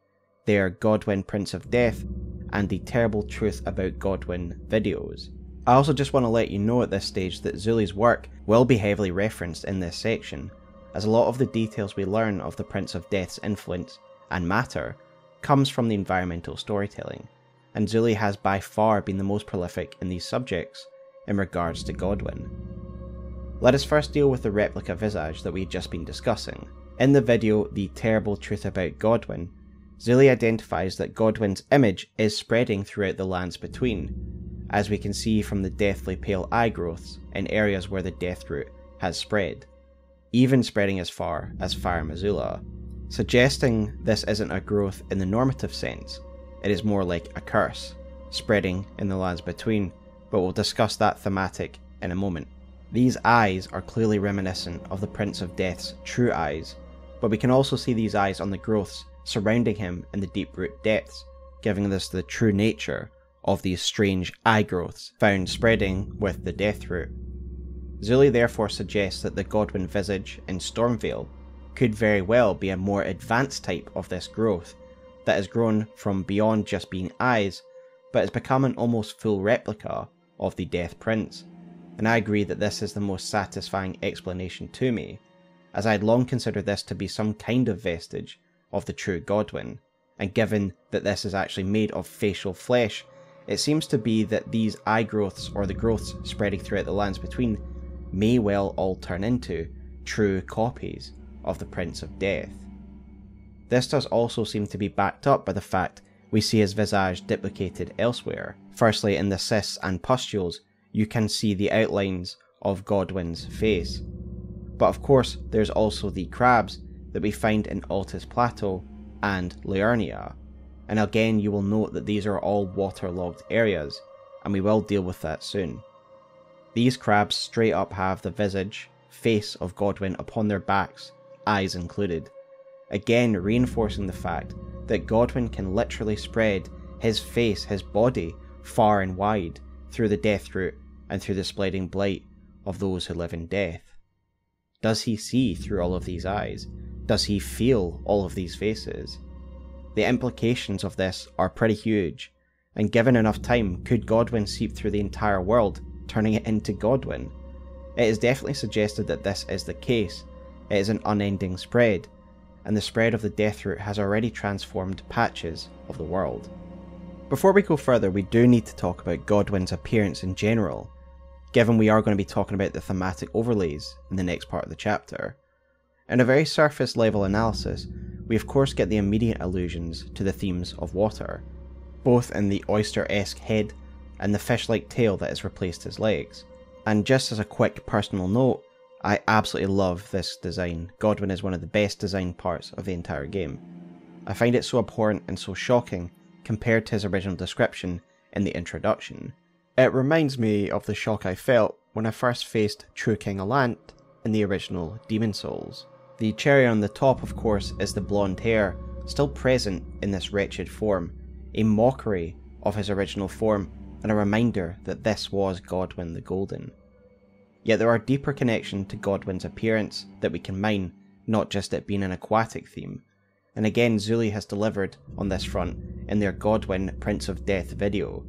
They are Godwyn Prince of Death and the Terrible Truth About Godwyn videos. I also just want to let you know at this stage that Zuli's work will be heavily referenced in this section, as a lot of the details we learn of the Prince of Death's influence and matter comes from the environmental storytelling, and Zuli has by far been the most prolific in these subjects in regards to Godwyn. Let us first deal with the replica visage that we've just been discussing. In the video The Terrible Truth About Godwyn, Zuli identifies that Godwyn's image is spreading throughout the Lands Between, as we can see from the deathly pale eye growths in areas where the Deathroot has spread, even spreading as far as Farum Azula, suggesting this isn't a growth in the normative sense, it is more like a curse, spreading in the Lands Between, but we'll discuss that thematic in a moment. These eyes are clearly reminiscent of the Prince of Death's true eyes, but we can also see these eyes on the growths surrounding him in the Deep Root Depths, giving us the true nature of these strange eye growths found spreading with the Deathroot. Zuli therefore suggests that the Godwyn visage in Stormveil could very well be a more advanced type of this growth that has grown from beyond just being eyes, but has become an almost full replica of the Death Prince, and I agree that this is the most satisfying explanation to me, as I had long considered this to be some kind of vestige of the true Godwyn, and given that this is actually made of facial flesh, it seems to be that these eye growths, or the growths spreading throughout the Lands Between, may well all turn into true copies of the Prince of Death. This does also seem to be backed up by the fact we see his visage duplicated elsewhere. Firstly, in the cysts and pustules you can see the outlines of Godwyn's face, but of course there's also the crabs that we find in Altis Plateau and Liurnia, and again you will note that these are all waterlogged areas, and we will deal with that soon. These crabs straight up have the visage, face of Godwyn upon their backs, eyes included, again reinforcing the fact that Godwyn can literally spread his face, his body, far and wide through the Deathroot and through the spreading blight of those who live in death. Does he see through all of these eyes? Does he feel all of these faces? The implications of this are pretty huge, and given enough time, could Godwyn seep through the entire world, turning it into Godwyn? It is definitely suggested that this is the case. It is an unending spread, and the spread of the Deathroot has already transformed patches of the world. Before we go further, we do need to talk about Godwyn's appearance in general, given we are going to be talking about the thematic overlays in the next part of the chapter. In a very surface level analysis, we of course get the immediate allusions to the themes of water, both in the oyster-esque head and the fish-like tail that has replaced his legs. And just as a quick personal note, I absolutely love this design. Godwyn is one of the best designed parts of the entire game. I find it so abhorrent and so shocking compared to his original description in the introduction. It reminds me of the shock I felt when I first faced True King Alant in the original Demon Souls. The cherry on the top, of course, is the blonde hair still present in this wretched form, a mockery of his original form and a reminder that this was Godwyn the Golden. Yet there are deeper connections to Godwyn's appearance that we can mine, not just it being an aquatic theme. And again, Zuli has delivered on this front in their Godwyn Prince of Death video.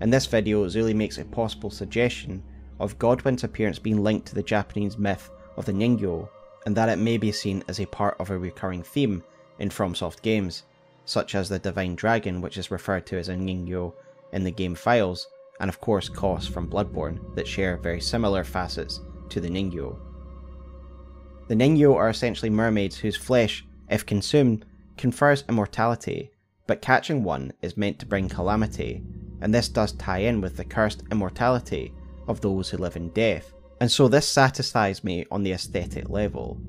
In this video, Zuli makes a possible suggestion of Godwyn's appearance being linked to the Japanese myth of the Ningyo, and that it may be seen as a part of a recurring theme in FromSoft games, such as the Divine Dragon, which is referred to as a Ningyo in the game files, and of course costs from Bloodborne that share very similar facets to the Ningyo. The Ningyo are essentially mermaids whose flesh, if consumed, confers immortality, but catching one is meant to bring calamity, and this does tie in with the cursed immortality of those who live in death, and so this satisfies me on the aesthetic level.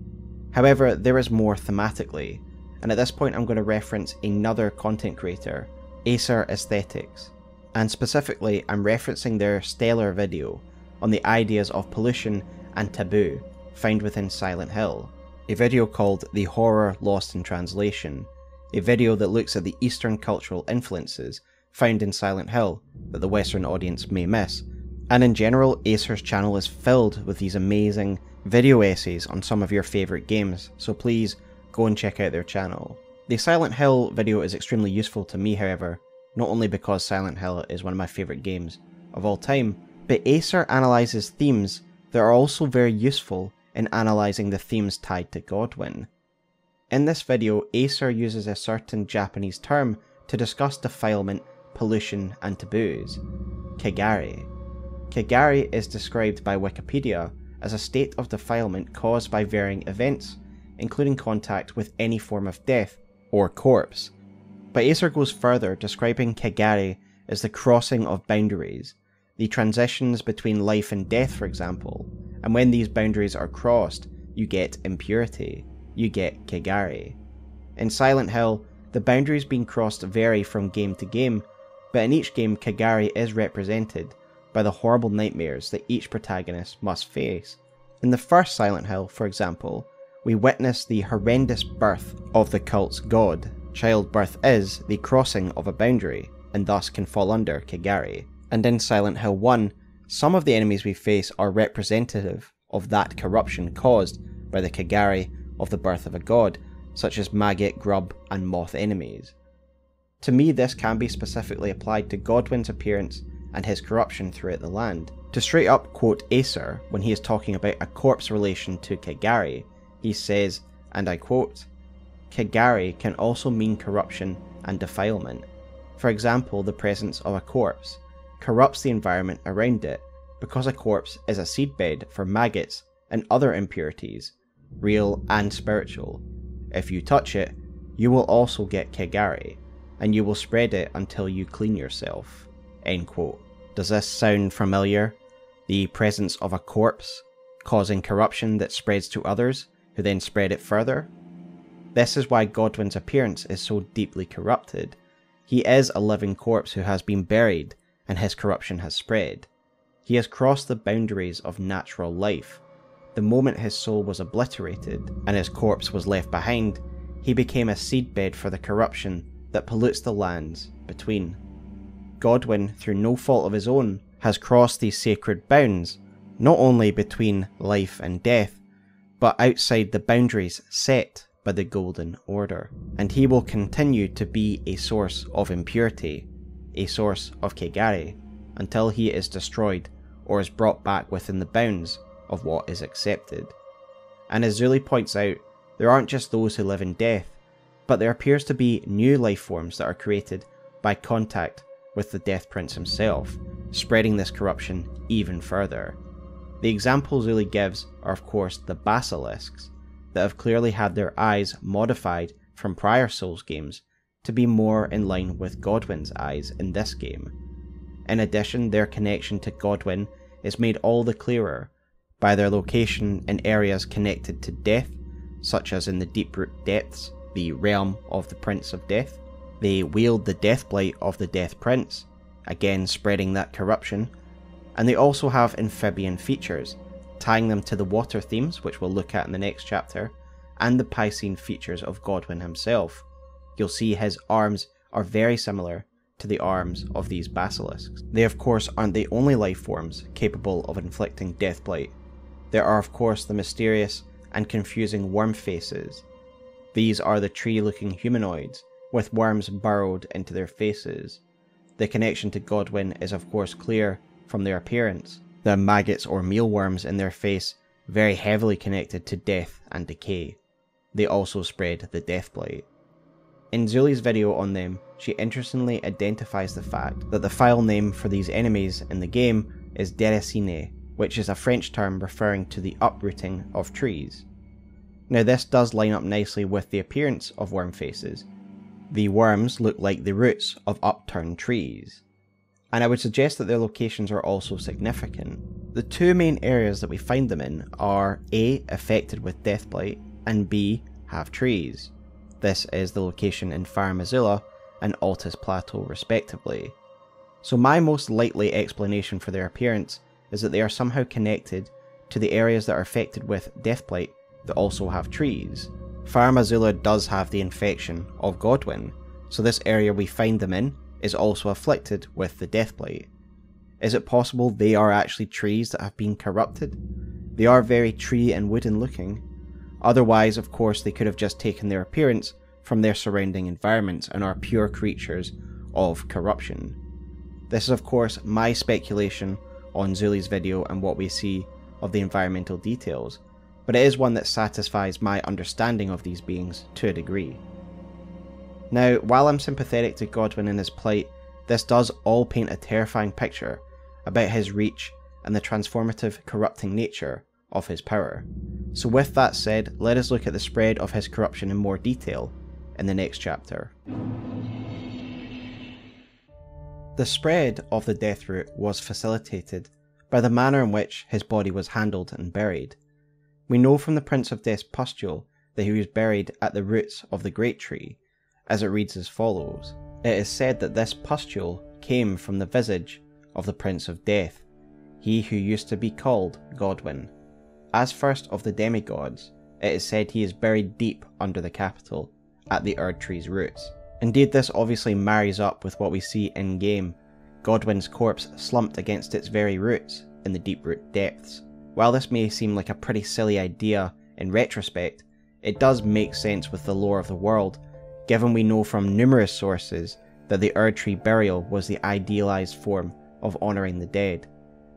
However, there is more thematically, and at this point I'm going to reference another content creator, Acer Aesthetics, and specifically I'm referencing their stellar video on the ideas of pollution and taboo found within Silent Hill, a video called The Horror Lost in Translation, a video that looks at the Eastern cultural influences found in Silent Hill that the Western audience may miss, and in general Acer's channel is filled with these amazing video essays on some of your favourite games, so please go and check out their channel. The Silent Hill video is extremely useful to me however, not only because Silent Hill is one of my favourite games of all time, but Acer analyses themes that are also very useful in analysing the themes tied to Godwyn. In this video, Acer uses a certain Japanese term to discuss defilement, pollution and taboos, Kegare. Kegare is described by Wikipedia as a state of defilement caused by varying events, including contact with any form of death or corpse. But Acer goes further, describing Kegare as the crossing of boundaries, the transitions between life and death for example, and when these boundaries are crossed, you get impurity, you get Kegare. In Silent Hill, the boundaries being crossed vary from game to game, but in each game Kegare is represented by the horrible nightmares that each protagonist must face. In the first Silent Hill, for example, we witness the horrendous birth of the cult's god. Childbirth is the crossing of a boundary, and thus can fall under Kegare. And in Silent Hill 1, some of the enemies we face are representative of that corruption caused by the Kegare of the birth of a god, such as maggot, grub and moth enemies. To me this can be specifically applied to Godwyn's appearance and his corruption throughout the land. To straight up quote Acer when he is talking about a corpse relation to Kegare, he says, and I quote, "Kegare can also mean corruption and defilement. For example, the presence of a corpse corrupts the environment around it, because a corpse is a seedbed for maggots and other impurities, real and spiritual. If you touch it, you will also get Kegare, and you will spread it until you clean yourself." End quote. Does this sound familiar? The presence of a corpse causing corruption that spreads to others, who then spread it further? This is why Godwyn's appearance is so deeply corrupted. He is a living corpse who has been buried, and his corruption has spread. He has crossed the boundaries of natural life. The moment his soul was obliterated and his corpse was left behind, he became a seedbed for the corruption that pollutes the lands between. Godwyn, through no fault of his own, has crossed these sacred bounds, not only between life and death, but outside the boundaries set by the Golden Order, and he will continue to be a source of impurity, a source of Kegare, until he is destroyed or is brought back within the bounds of what is accepted. And as Zuli points out, there aren't just those who live in death, but there appears to be new life forms that are created by contact with the Death Prince himself, spreading this corruption even further. The examples Zuli gives are of course the basilisks, that have clearly had their eyes modified from prior Souls games to be more in line with Godwyn's eyes in this game. In addition, their connection to Godwyn is made all the clearer by their location in areas connected to death, such as in the Deep Root Depths, the realm of the Prince of Death. They wield the death blight of the Death Prince, again spreading that corruption, and they also have amphibian features, tying them to the water themes, which we'll look at in the next chapter, and the Piscean features of Godwyn himself. You'll see his arms are very similar to the arms of these basilisks. They of course aren't the only life forms capable of inflicting death blight. There are of course the mysterious and confusing worm faces. These are the tree-looking humanoids with worms burrowed into their faces. The connection to Godwyn is of course clear from their appearance. The maggots or mealworms in their face very heavily connected to death and decay. They also spread the death blight. In Zuli's video on them, she interestingly identifies the fact that the file name for these enemies in the game is Deracine, which is a French term referring to the uprooting of trees. Now this does line up nicely with the appearance of worm faces. The worms look like the roots of upturned trees, and I would suggest that their locations are also significant. The two main areas that we find them in are A, affected with deathblight, and B, have trees. This is the location in Farum Azula and Altus Plateau respectively. So my most likely explanation for their appearance is that they are somehow connected to the areas that are affected with deathblight that also have trees. Farum Azula does have the infection of Godwyn, so this area we find them in is also afflicted with the deathblight. Is it possible they are actually trees that have been corrupted? They are very tree and wooden looking. Otherwise, of course, they could have just taken their appearance from their surrounding environments and are pure creatures of corruption. This is, of course, my speculation on Zuli's video and what we see of the environmental details, but it is one that satisfies my understanding of these beings to a degree. Now, while I'm sympathetic to Godwyn and his plight, this does all paint a terrifying picture about his reach and the transformative, corrupting nature of his power. So with that said, let us look at the spread of his corruption in more detail in the next chapter. The spread of the Deathroot was facilitated by the manner in which his body was handled and buried. We know from the Prince of Death's pustule that he was buried at the roots of the Great Tree, as it reads as follows. It is said that this pustule came from the visage of the Prince of Death, he who used to be called Godwyn. As first of the demigods, it is said he is buried deep under the capital, at the Erdtree's roots. Indeed, this obviously marries up with what we see in-game, Godwyn's corpse slumped against its very roots in the Deep Root Depths. While this may seem like a pretty silly idea in retrospect, it does make sense with the lore of the world, given we know from numerous sources that the Erdtree burial was the idealised form of honouring the dead,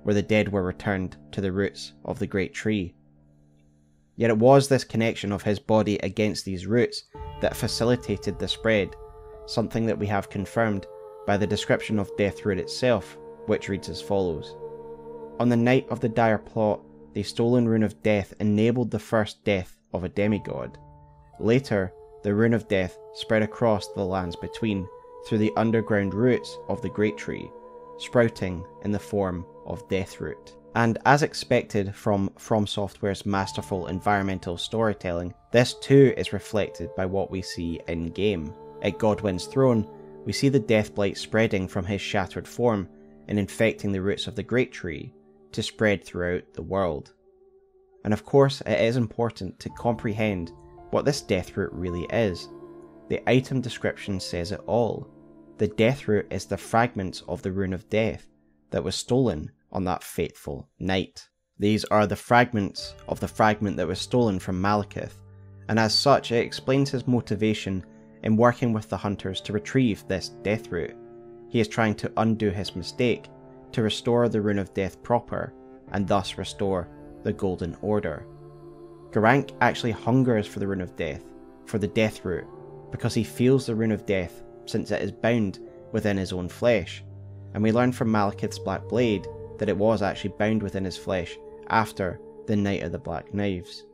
where the dead were returned to the roots of the Great Tree. Yet it was this connection of his body against these roots that facilitated the spread, something that we have confirmed by the description of Deathroot itself, which reads as follows. On the night of the dire plot, the stolen Rune of Death enabled the first death of a demigod. Later, the Rune of Death spread across the lands between, through the underground roots of the Great Tree, sprouting in the form of Deathroot. And as expected from Software's masterful environmental storytelling, this too is reflected by what we see in-game. At Godwyn's throne, we see the deathblight spreading from his shattered form and infecting the roots of the Great Tree to spread throughout the world. And of course, it is important to comprehend what this Deathroot really is. The item description says it all. The Deathroot is the fragments of the Rune of Death that was stolen on that fateful night. These are the fragments of the fragment that was stolen from Maliketh, and as such it explains his motivation in working with the hunters to retrieve this Deathroot. He is trying to undo his mistake to restore the Rune of Death proper, and thus restore the Golden Order. Garank actually hungers for the Rune of Death, for the Deathroot, because he feels the Rune of Death since it is bound within his own flesh, and we learn from Maliketh's Black Blade that it was actually bound within his flesh after the Night of the Black Knives.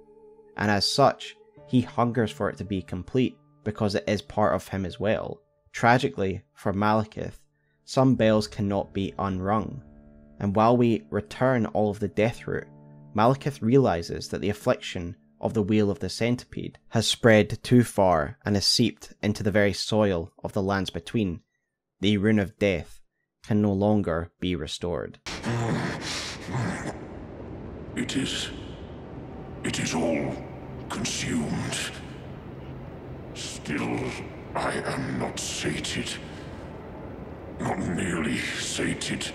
And as such, he hungers for it to be complete because it is part of him as well. Tragically, for Maliketh, some bells cannot be unrung, and while we return all of the Deathroot, Maliketh realises that the affliction of the Wheel of the Centipede has spread too far and has seeped into the very soil of the lands between. The Rune of Death can no longer be restored. It is all consumed. Still, I am not sated. Not nearly sated.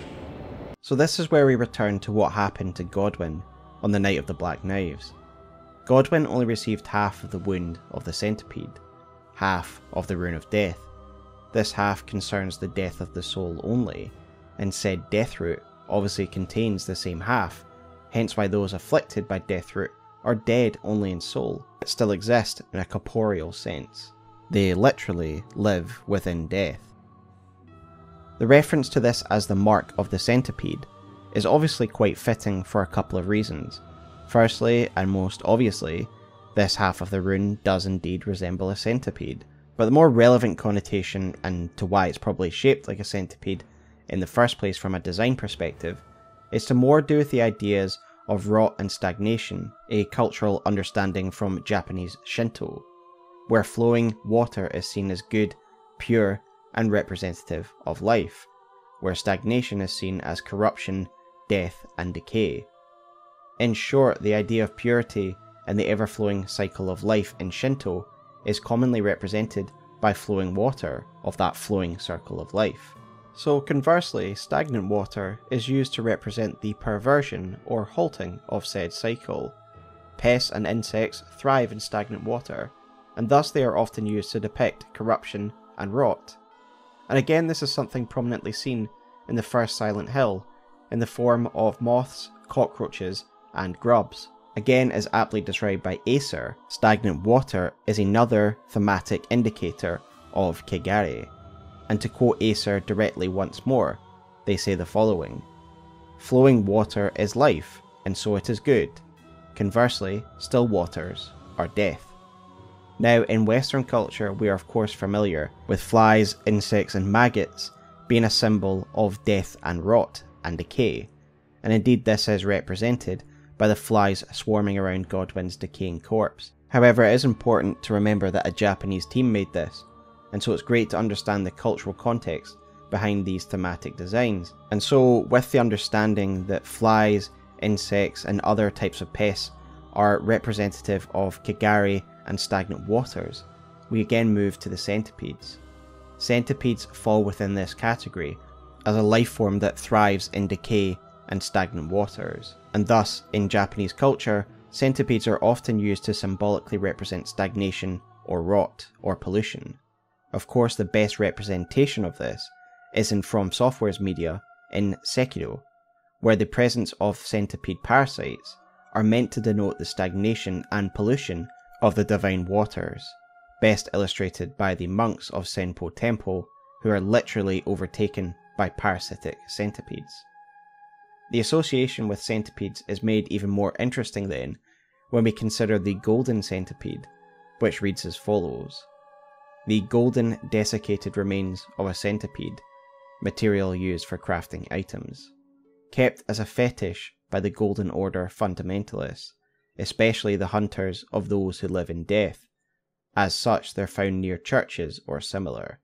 So this is where we return to what happened to Godwyn on the Night of the Black Knives. Godwyn only received half of the wound of the centipede, half of the Rune of Death. This half concerns the death of the soul only, and said Deathroot obviously contains the same half, hence why those afflicted by Deathroot are dead only in soul, but still exist in a corporeal sense. They literally live within death. The reference to this as the mark of the centipede is obviously quite fitting for a couple of reasons. Firstly, and most obviously, this half of the rune does indeed resemble a centipede, but the more relevant connotation, and to why it's probably shaped like a centipede in the first place from a design perspective, is to more do with the ideas of rot and stagnation, a cultural understanding from Japanese Shinto, where flowing water is seen as good, pure, and representative of life, where stagnation is seen as corruption, death, and decay. In short, the idea of purity and the ever-flowing cycle of life in Shinto is commonly represented by flowing water of that flowing circle of life. So conversely, stagnant water is used to represent the perversion or halting of said cycle. Pests and insects thrive in stagnant water, and thus they are often used to depict corruption and rot. And again, this is something prominently seen in the first Silent Hill, in the form of moths, cockroaches, and grubs. Again, as aptly described by Acer, stagnant water is another thematic indicator of Kegare. And to quote Acer directly once more, they say the following: "Flowing water is life, and so it is good. Conversely, still waters are death." Now, in Western culture, we are of course familiar with flies, insects, and maggots being a symbol of death and rot and decay, and indeed this is represented by the flies swarming around Godwyn's decaying corpse. However, it is important to remember that a Japanese team made this, and so it's great to understand the cultural context behind these thematic designs. And so, with the understanding that flies, insects, and other types of pests are representative of Kegare and stagnant waters, we again move to the centipedes. Centipedes fall within this category as a life form that thrives in decay and stagnant waters, and thus, in Japanese culture, centipedes are often used to symbolically represent stagnation or rot or pollution. Of course, the best representation of this is in From Software's media in Sekiro, where the presence of centipede parasites are meant to denote the stagnation and pollution of the divine waters, best illustrated by the monks of Senpo Temple, who are literally overtaken by parasitic centipedes. The association with centipedes is made even more interesting then when we consider the golden centipede, which reads as follows: "The golden desiccated remains of a centipede, material used for crafting items, kept as a fetish by the Golden Order fundamentalists, especially the hunters of those who live in death. As such, they're found near churches or similar."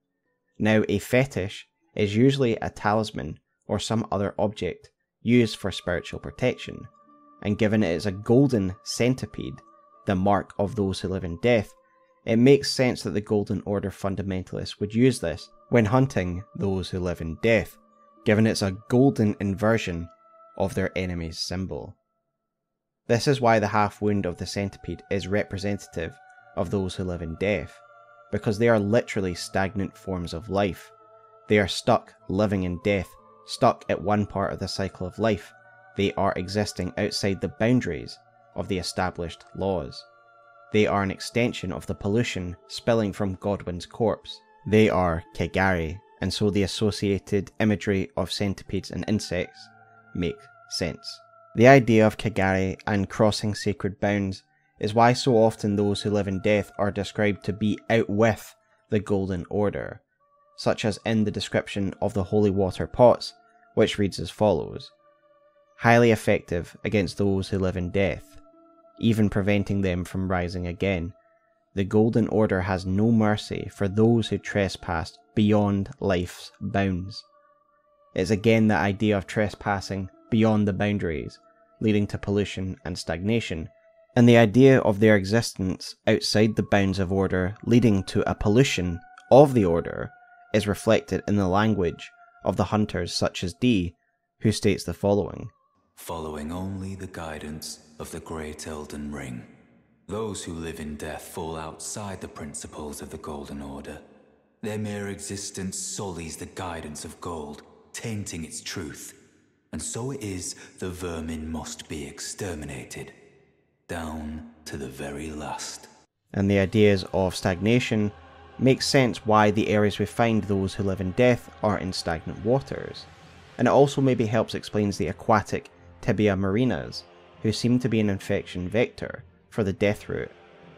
Now, a fetish is usually a talisman or some other object used for spiritual protection, and given it is a golden centipede, the mark of those who live in death, it makes sense that the Golden Order fundamentalists would use this when hunting those who live in death, given it's a golden inversion of their enemy's symbol. This is why the half wound of the centipede is representative of those who live in death, because they are literally stagnant forms of life. They are stuck living in death, stuck at one part of the cycle of life. They are existing outside the boundaries of the established laws. They are an extension of the pollution spilling from Godwyn's corpse. They are Kegare, and so the associated imagery of centipedes and insects make sense. The idea of Kegare and crossing sacred bounds is why so often those who live in death are described to be out with the Golden Order, such as in the description of the holy water pots, which reads as follows: "Highly effective against those who live in death, even preventing them from rising again. The Golden Order has no mercy for those who trespass beyond life's bounds." It's again the idea of trespassing beyond the boundaries, leading to pollution and stagnation, and the idea of their existence outside the bounds of order leading to a pollution of the order is reflected in the language of the hunters such as Dee, who states the following: "Following only the guidance of the great Elden Ring, those who live in death fall outside the principles of the Golden Order. Their mere existence sullies the guidance of gold, tainting its truth, and so it is the vermin must be exterminated, down to the very last." And the ideas of stagnation, makes sense why the areas we find those who live in death are in stagnant waters, and it also maybe helps explains the aquatic tibia marinas, who seem to be an infection vector for the Deathroot.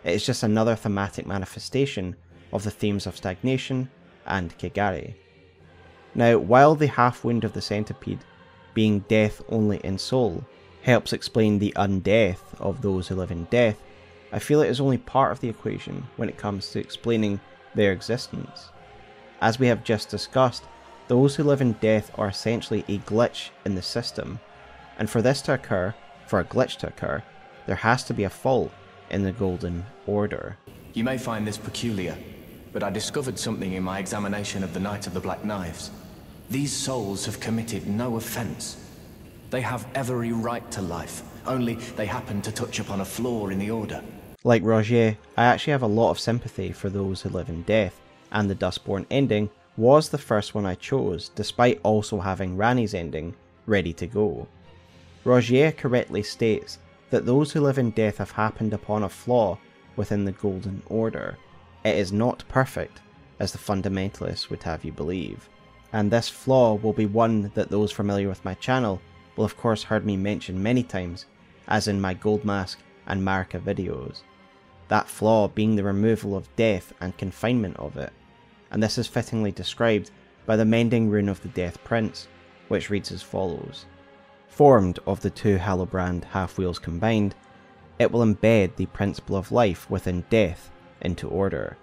It's just another thematic manifestation of the themes of stagnation and Kegare. Now, while the half-wound of the centipede, being death only in soul, helps explain the undeath of those who live in death, I feel it is only part of the equation when it comes to explaining their existence. As we have just discussed, those who live in death are essentially a glitch in the system, and for this to occur, for a glitch to occur, there has to be a fault in the Golden Order. You may find this peculiar, but I discovered something in my examination of the Night of the Black Knives. These souls have committed no offense. They have every right to life, only they happen to touch upon a flaw in the Order. Like Rogier, I actually have a lot of sympathy for those who live in death, and the Dustborn ending was the first one I chose, despite also having Ranni's ending ready to go. Rogier correctly states that those who live in death have happened upon a flaw within the Golden Order. It is not perfect, as the fundamentalists would have you believe, and this flaw will be one that those familiar with my channel will of course heard me mention many times, as in my Gold Mask and Marika videos, that flaw being the removal of death and confinement of it, and this is fittingly described by the mending rune of the Death Prince, which reads as follows. Formed of the two Hallowbrand half-wheels combined, it will embed the principle of life within death into order.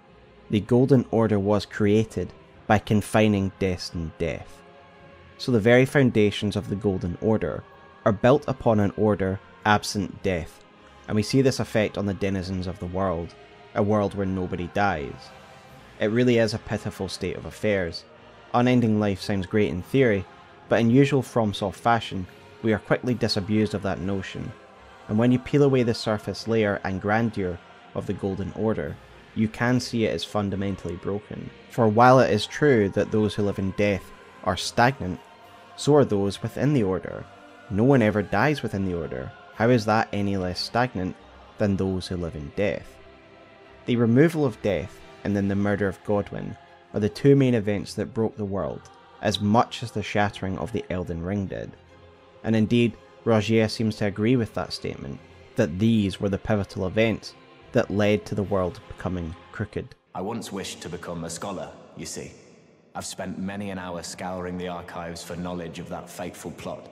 The Golden Order was created by confining Destined Death. So the very foundations of the Golden Order are built upon an order absent death, and we see this effect on the denizens of the world, a world where nobody dies. It really is a pitiful state of affairs. Unending life sounds great in theory, but in usual FromSoft fashion, we are quickly disabused of that notion, and when you peel away the surface layer and grandeur of the Golden Order, you can see it is fundamentally broken. For while it is true that those who live in death are stagnant, so are those within the Order. No one ever dies within the Order. How is that any less stagnant than those who live in death? The removal of death and then the murder of Godwyn are the two main events that broke the world, as much as the shattering of the Elden Ring did. And indeed, Rogier seems to agree with that statement, that these were the pivotal events that led to the world becoming crooked. I once wished to become a scholar, you see. I've spent many an hour scouring the archives for knowledge of that fateful plot.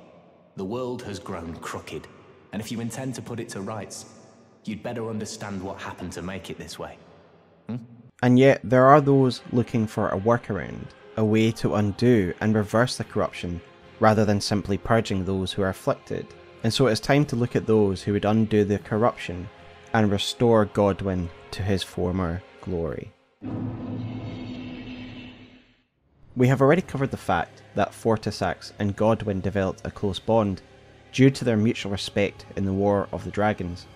The world has grown crooked, and if you intend to put it to rights, you'd better understand what happened to make it this way. And yet, there are those looking for a workaround, a way to undo and reverse the corruption, rather than simply purging those who are afflicted. And so it's time to look at those who would undo the corruption and restore Godwyn to his former glory. We have already covered the fact that Fortissax and Godwyn developed a close bond due to their mutual respect in the War of the Dragons,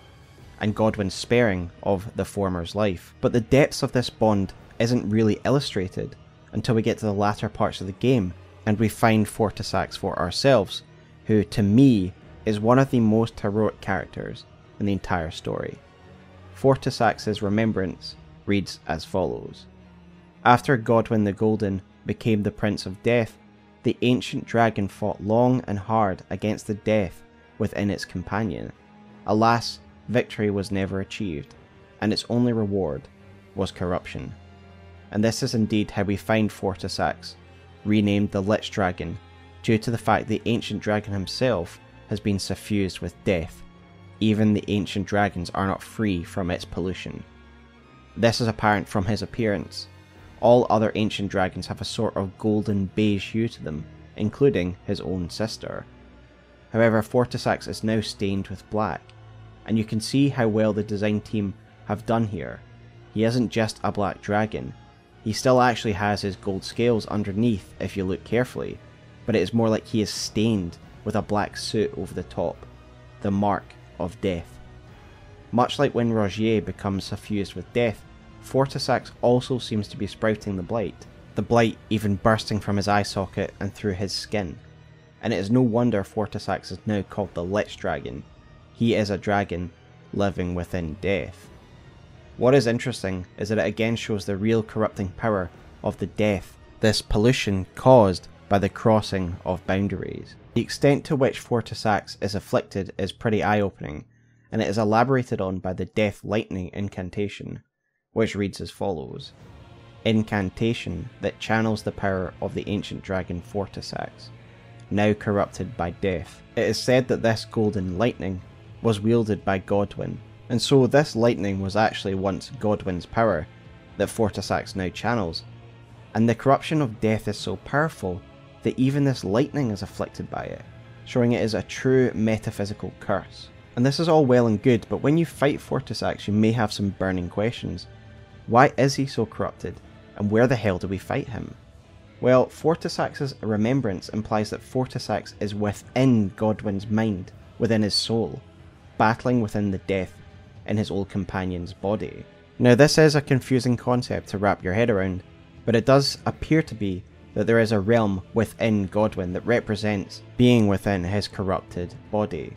and Godwyn's sparing of the former's life. But the depths of this bond isn't really illustrated until we get to the latter parts of the game and we find Fortissax for ourselves, who to me is one of the most heroic characters in the entire story. Fortissax's remembrance reads as follows. After Godwyn the Golden became the Prince of Death, the ancient dragon fought long and hard against the death within its companion. Alas, victory was never achieved, and its only reward was corruption. And this is indeed how we find Fortissax, renamed the Lich Dragon, due to the fact the ancient dragon himself has been suffused with death. Even the ancient dragons are not free from its pollution. This is apparent from his appearance. All other ancient dragons have a sort of golden beige hue to them, including his own sister. However, Fortissax is now stained with black, and you can see how well the design team have done here. He isn't just a black dragon, he still actually has his gold scales underneath if you look carefully, but it is more like he is stained with a black suit over the top, the mark of death. Much like when Rogier becomes suffused with death, Fortissax also seems to be sprouting the blight even bursting from his eye socket and through his skin. And it is no wonder Fortissax is now called the Lich Dragon. He is a dragon living within death. What is interesting is that it again shows the real corrupting power of the death, this pollution caused by the crossing of boundaries. The extent to which Fortissax is afflicted is pretty eye-opening, and it is elaborated on by the Death Lightning incantation, which reads as follows. Incantation that channels the power of the ancient dragon Fortissax, now corrupted by death. It is said that this golden lightning was wielded by Godwyn, and so this lightning was actually once Godwyn's power that Fortissax now channels, and the corruption of death is so powerful that even this lightning is afflicted by it, showing it is a true metaphysical curse. And this is all well and good, but when you fight Fortissax you may have some burning questions. Why is he so corrupted, and where the hell do we fight him? Well, Fortissax's remembrance implies that Fortissax is within Godwyn's mind, within his soul, battling within the death in his old companion's body. Now this is a confusing concept to wrap your head around, but it does appear to be that there is a realm within Godwyn that represents being within his corrupted body.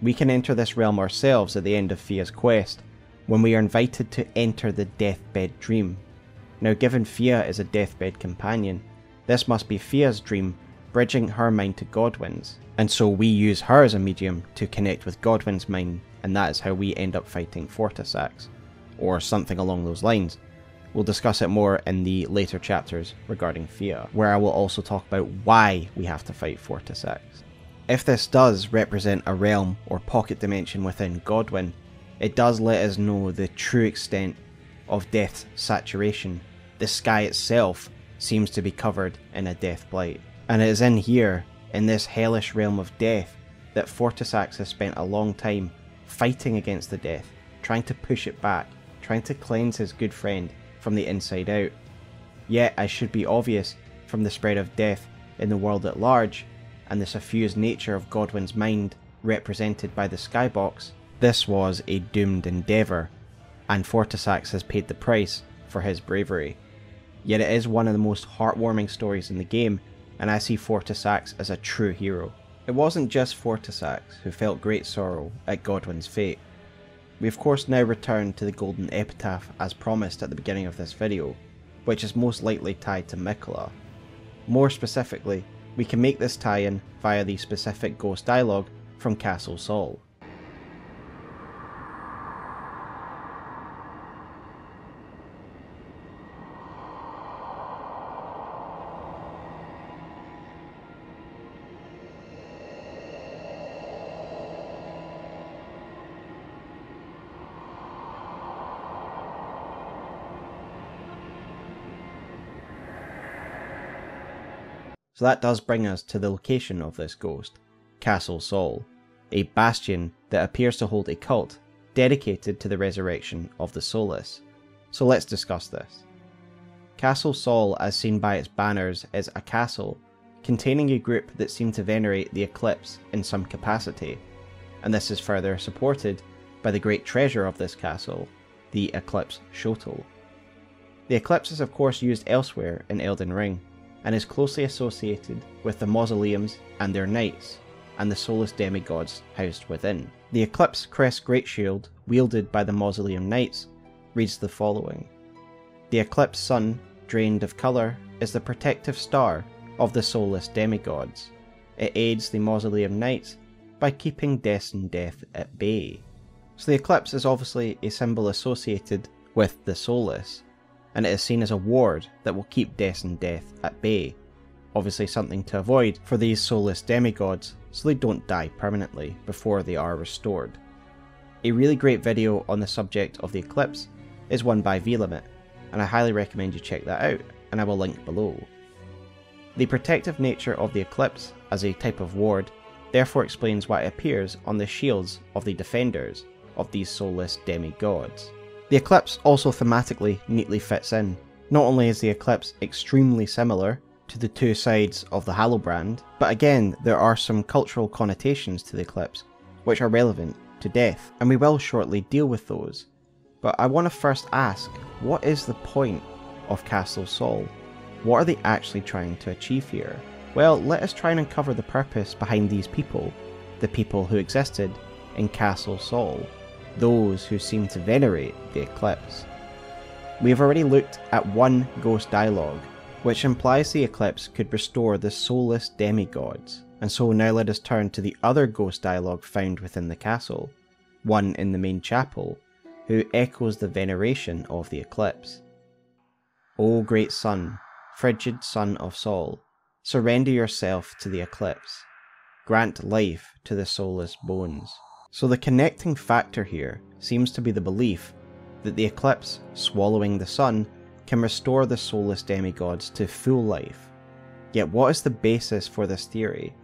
We can enter this realm ourselves at the end of Fia's quest, when we are invited to enter the deathbed dream. Now given Fia is a deathbed companion, this must be Fia's dream, bridging her mind to Godwyn's, and so we use her as a medium to connect with Godwyn's mind, and that is how we end up fighting Fortissax, or something along those lines. We'll discuss it more in the later chapters regarding Fia, where I will also talk about why we have to fight Fortissax. If this does represent a realm or pocket dimension within Godwyn, it does let us know the true extent of death's saturation. The sky itself seems to be covered in a death blight. And it is in here, in this hellish realm of death, that Fortissax has spent a long time fighting against the death, trying to push it back, trying to cleanse his good friend from the inside out. Yet, as should be obvious from the spread of death in the world at large, and the suffused nature of Godwyn's mind represented by the skybox, this was a doomed endeavour, and Fortissax has paid the price for his bravery. Yet it is one of the most heartwarming stories in the game, and I see Fortissax as a true hero. It wasn't just Fortissax who felt great sorrow at Godwyn's fate. We of course now return to the Golden Epitaph as promised at the beginning of this video, which is most likely tied to Miquella. More specifically, we can make this tie-in via the specific ghost dialogue from Castle Sol. So that does bring us to the location of this ghost, Castle Sol, a bastion that appears to hold a cult dedicated to the resurrection of the soulless. So let's discuss this. Castle Sol, as seen by its banners, is a castle containing a group that seem to venerate the eclipse in some capacity, and this is further supported by the great treasure of this castle, the Eclipse Shotel. The eclipse is of course used elsewhere in Elden Ring, and is closely associated with the mausoleums and their knights, and the soulless demigods housed within. The Eclipse Crest Great Shield, wielded by the mausoleum knights, reads the following. The Eclipse Sun, drained of colour, is the protective star of the soulless demigods. It aids the mausoleum knights by keeping Destined Death at bay. So the Eclipse is obviously a symbol associated with the soulless, and it is seen as a ward that will keep Destined Death at bay, obviously something to avoid for these soulless demigods so they don't die permanently before they are restored. A really great video on the subject of the Eclipse is one by VLimit, and I highly recommend you check that out, and I will link below. The protective nature of the Eclipse as a type of ward therefore explains why it appears on the shields of the defenders of these soulless demigods. The Eclipse also thematically neatly fits in. Not only is the Eclipse extremely similar to the two sides of the Hallowbrand, but again there are some cultural connotations to the Eclipse which are relevant to death, and we will shortly deal with those. But I want to first ask, what is the point of Castle Sol? What are they actually trying to achieve here? Well, let us try and uncover the purpose behind these people, the people who existed in Castle Sol. those who seem to venerate the eclipse. We have already looked at one ghost dialogue, which implies the eclipse could restore the soulless demigods, and so now let us turn to the other ghost dialogue found within the castle, one in the main chapel, who echoes the veneration of the eclipse. O great sun, frigid son of Sol, surrender yourself to the eclipse. Grant life to the soulless bones. So the connecting factor here seems to be the belief that the eclipse, swallowing the sun, can restore the soulless demigods to full life. Yet what is the basis for this theory?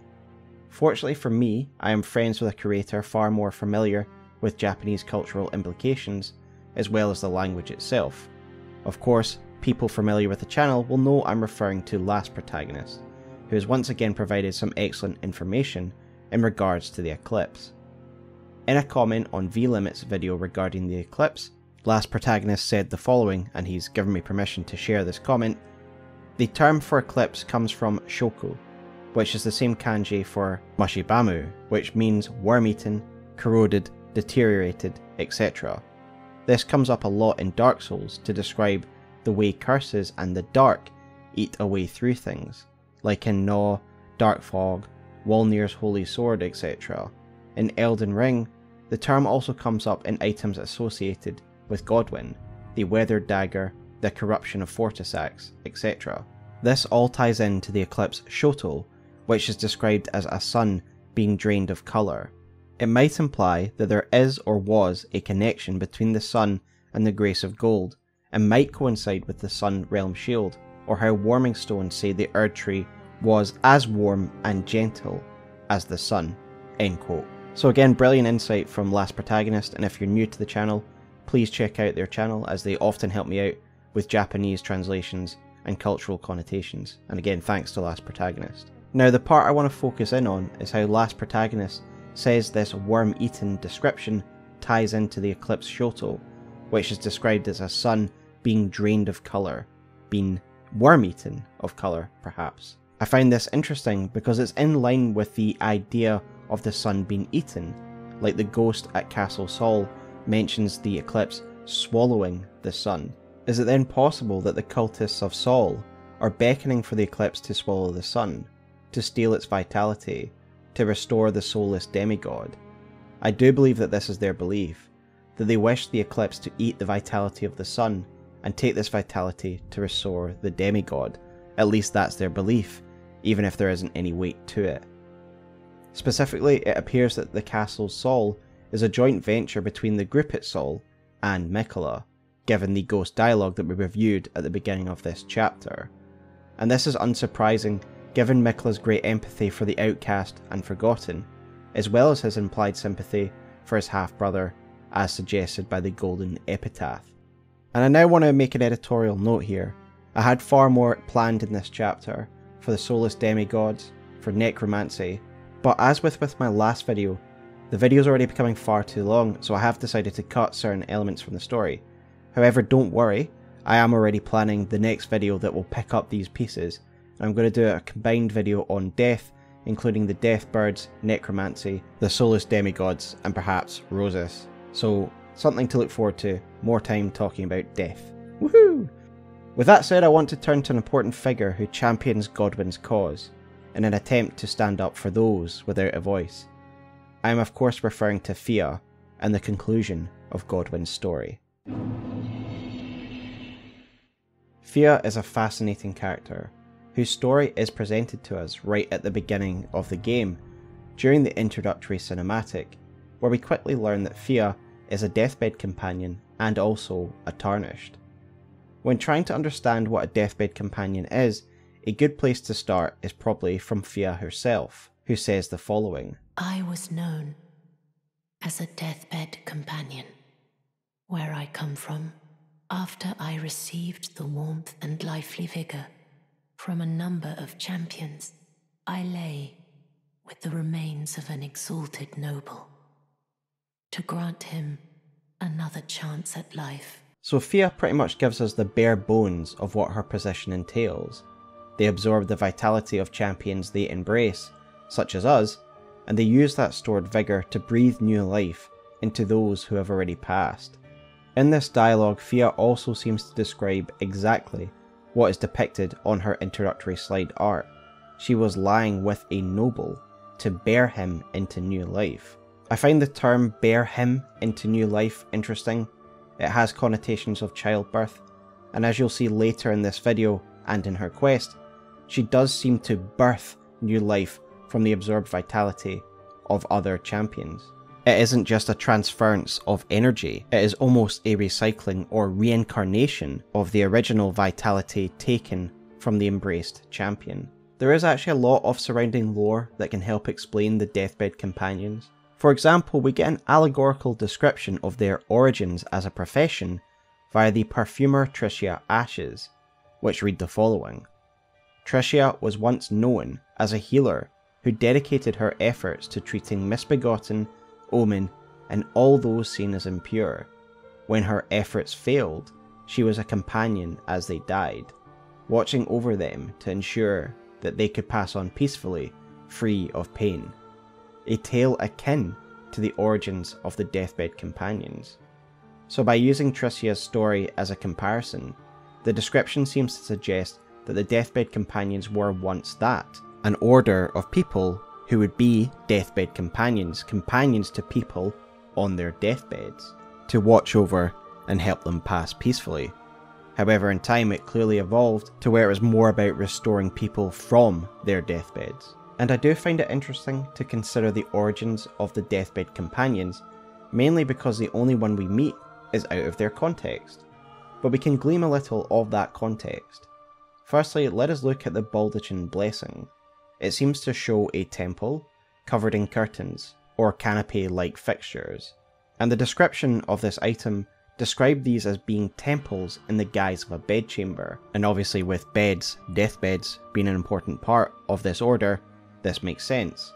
Fortunately for me, I am friends with a curator far more familiar with Japanese cultural implications, as well as the language itself. Of course, people familiar with the channel will know I'm referring to Last Protagonist, who has once again provided some excellent information in regards to the eclipse. In a comment on V-Limit's video regarding the eclipse, Last Protagonist said the following, and he's given me permission to share this comment. The term for eclipse comes from shoku, which is the same kanji for mushibamu, which means worm-eaten, corroded, deteriorated, etc. This comes up a lot in Dark Souls to describe the way curses and the dark eat away through things, like in Gnaw, Dark Fog, Walnir's Holy Sword, etc. In Elden Ring, the term also comes up in items associated with Godwyn, the Weathered Dagger, the corruption of Fortissax, etc. This all ties into the eclipse Shoto, which is described as a sun being drained of colour. It might imply that there is or was a connection between the sun and the grace of gold, and might coincide with the Sun Realm Shield, or how warming stones say the Erdtree was as warm and gentle as the sun. End quote. So again, brilliant insight from Last Protagonist, and if you're new to the channel, please check out their channel as they often help me out with Japanese translations and cultural connotations, and again thanks to Last Protagonist. Now the part I want to focus in on is how Last Protagonist says this worm-eaten description ties into the eclipse Shoto, which is described as a sun being drained of colour, being worm-eaten of colour perhaps. I find this interesting because it's in line with the idea of the sun being eaten, like the ghost at Castle Sol mentions the eclipse swallowing the sun. Is it then possible that the cultists of Sol are beckoning for the eclipse to swallow the sun, to steal its vitality, to restore the soulless demigod? I do believe that this is their belief, that they wish the eclipse to eat the vitality of the sun and take this vitality to restore the demigod. At least that's their belief, even if there isn't any weight to it. Specifically, it appears that the Castle Sol is a joint venture between the group at Sol and Miquella, given the ghost dialogue that we reviewed at the beginning of this chapter. And this is unsurprising given Miquella's great empathy for the outcast and forgotten, as well as his implied sympathy for his half-brother as suggested by the Golden Epitaph. And I now want to make an editorial note here. I had far more planned in this chapter, for the soulless demigods, for necromancy, but as with my last video, the video's already becoming far too long, so I have decided to cut certain elements from the story. However, don't worry, I am already planning the next video that will pick up these pieces, and I'm going to do a combined video on death, including the death birds, necromancy, the soulless demigods, and perhaps Roses. So something to look forward to, more time talking about death. Woohoo! With that said, I want to turn to an important figure who champions Godwyn's cause, in an attempt to stand up for those without a voice. I am of course referring to Fia, and the conclusion of Godwyn's story. Fia is a fascinating character, whose story is presented to us right at the beginning of the game, during the introductory cinematic, where we quickly learn that Fia is a deathbed companion and also a tarnished. When trying to understand what a deathbed companion is, a good place to start is probably from Fia herself, who says the following. I was known as a deathbed companion. Where I come from, after I received the warmth and lively vigor from a number of champions, I lay with the remains of an exalted noble, to grant him another chance at life. So Fia pretty much gives us the bare bones of what her position entails. They absorb the vitality of champions they embrace, such as us, and they use that stored vigor to breathe new life and to those who have already passed. In this dialogue, Fia also seems to describe exactly what is depicted on her introductory slide art. She was lying with a noble to bear him into new life. I find the term bear him into new life interesting. It has connotations of childbirth, and as you'll see later in this video and in her quest, she does seem to birth new life from the absorbed vitality of other champions. It isn't just a transference of energy, it is almost a recycling or reincarnation of the original vitality taken from the embraced champion. There is actually a lot of surrounding lore that can help explain the deathbed companions. For example, we get an allegorical description of their origins as a profession via the perfumer Tricia Ashes, which read the following. Tricia was once known as a healer who dedicated her efforts to treating misbegotten, omen, and all those seen as impure. When her efforts failed, she was a companion as they died, watching over them to ensure that they could pass on peacefully, free of pain. A tale akin to the origins of the deathbed companions. So by using Tricia's story as a comparison, the description seems to suggest that the deathbed companions were once that, an order of people who would be deathbed companions, companions to people on their deathbeds, to watch over and help them pass peacefully. However, in time it clearly evolved to where it was more about restoring people from their deathbeds. And I do find it interesting to consider the origins of the deathbed companions, mainly because the only one we meet is out of their context. But we can glean a little of that context. Firstly, let us look at the Baldachin Blessing. It seems to show a temple, covered in curtains, or canopy-like fixtures, and the description of this item described these as being temples in the guise of a bedchamber, and obviously with beds, deathbeds, being an important part of this order, this makes sense.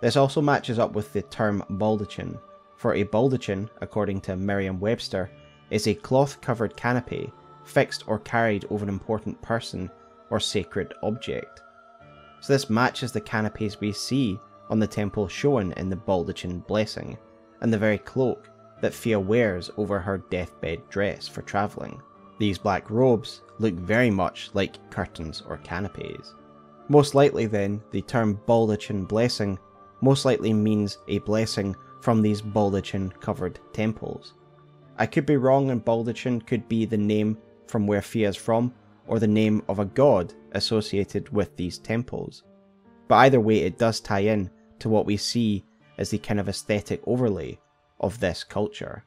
This also matches up with the term baldachin, for a baldachin, according to Merriam-Webster, is a cloth-covered canopy, fixed or carried over an important person or sacred object. So this matches the canopies we see on the temple shown in the Baldachin Blessing, and the very cloak that Fia wears over her deathbed dress for travelling. These black robes look very much like curtains or canopies. Most likely then, the term Baldachin Blessing most likely means a blessing from these Baldachin covered temples. I could be wrong, and Baldachin could be the name from where Fia is from, or the name of a god associated with these temples. But either way, it does tie in to what we see as the kind of aesthetic overlay of this culture.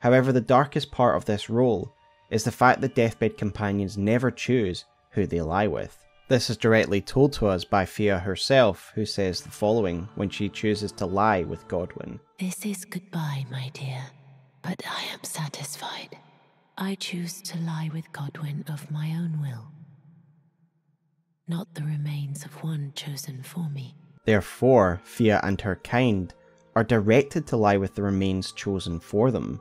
However, the darkest part of this role is the fact that deathbed companions never choose who they lie with. This is directly told to us by Fia herself, who says the following when she chooses to lie with Godwyn. This is goodbye, my dear, but I am satisfied. I choose to lie with Godwyn of my own will, not the remains of one chosen for me. Therefore, Fia and her kind are directed to lie with the remains chosen for them,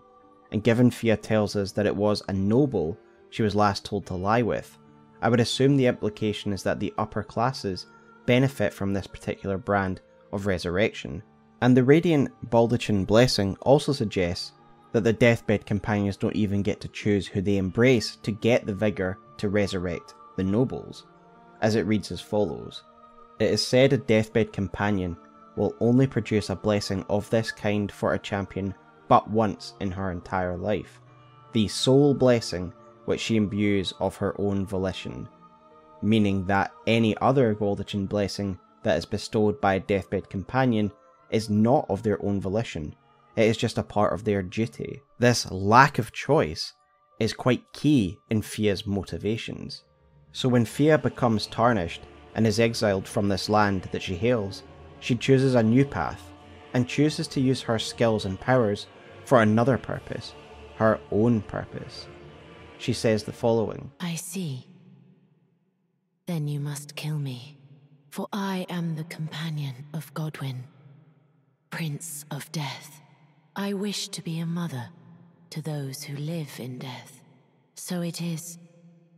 and given Fia tells us that it was a noble she was last told to lie with, I would assume the implication is that the upper classes benefit from this particular brand of resurrection, and the Radiant Baldachin Blessing also suggests that the deathbed companions don't even get to choose who they embrace to get the vigour to resurrect the nobles, as it reads as follows. It is said a deathbed companion will only produce a blessing of this kind for a champion but once in her entire life, the sole blessing which she imbues of her own volition, meaning that any other Baldachin blessing that is bestowed by a deathbed companion is not of their own volition. It is just a part of their duty. This lack of choice is quite key in Fia's motivations. So when Fia becomes tarnished and is exiled from this land that she hails, she chooses a new path and chooses to use her skills and powers for another purpose, her own purpose. She says the following. I see. Then you must kill me, for I am the companion of Godwyn, Prince of Death. I wish to be a mother to those who live in death. So it is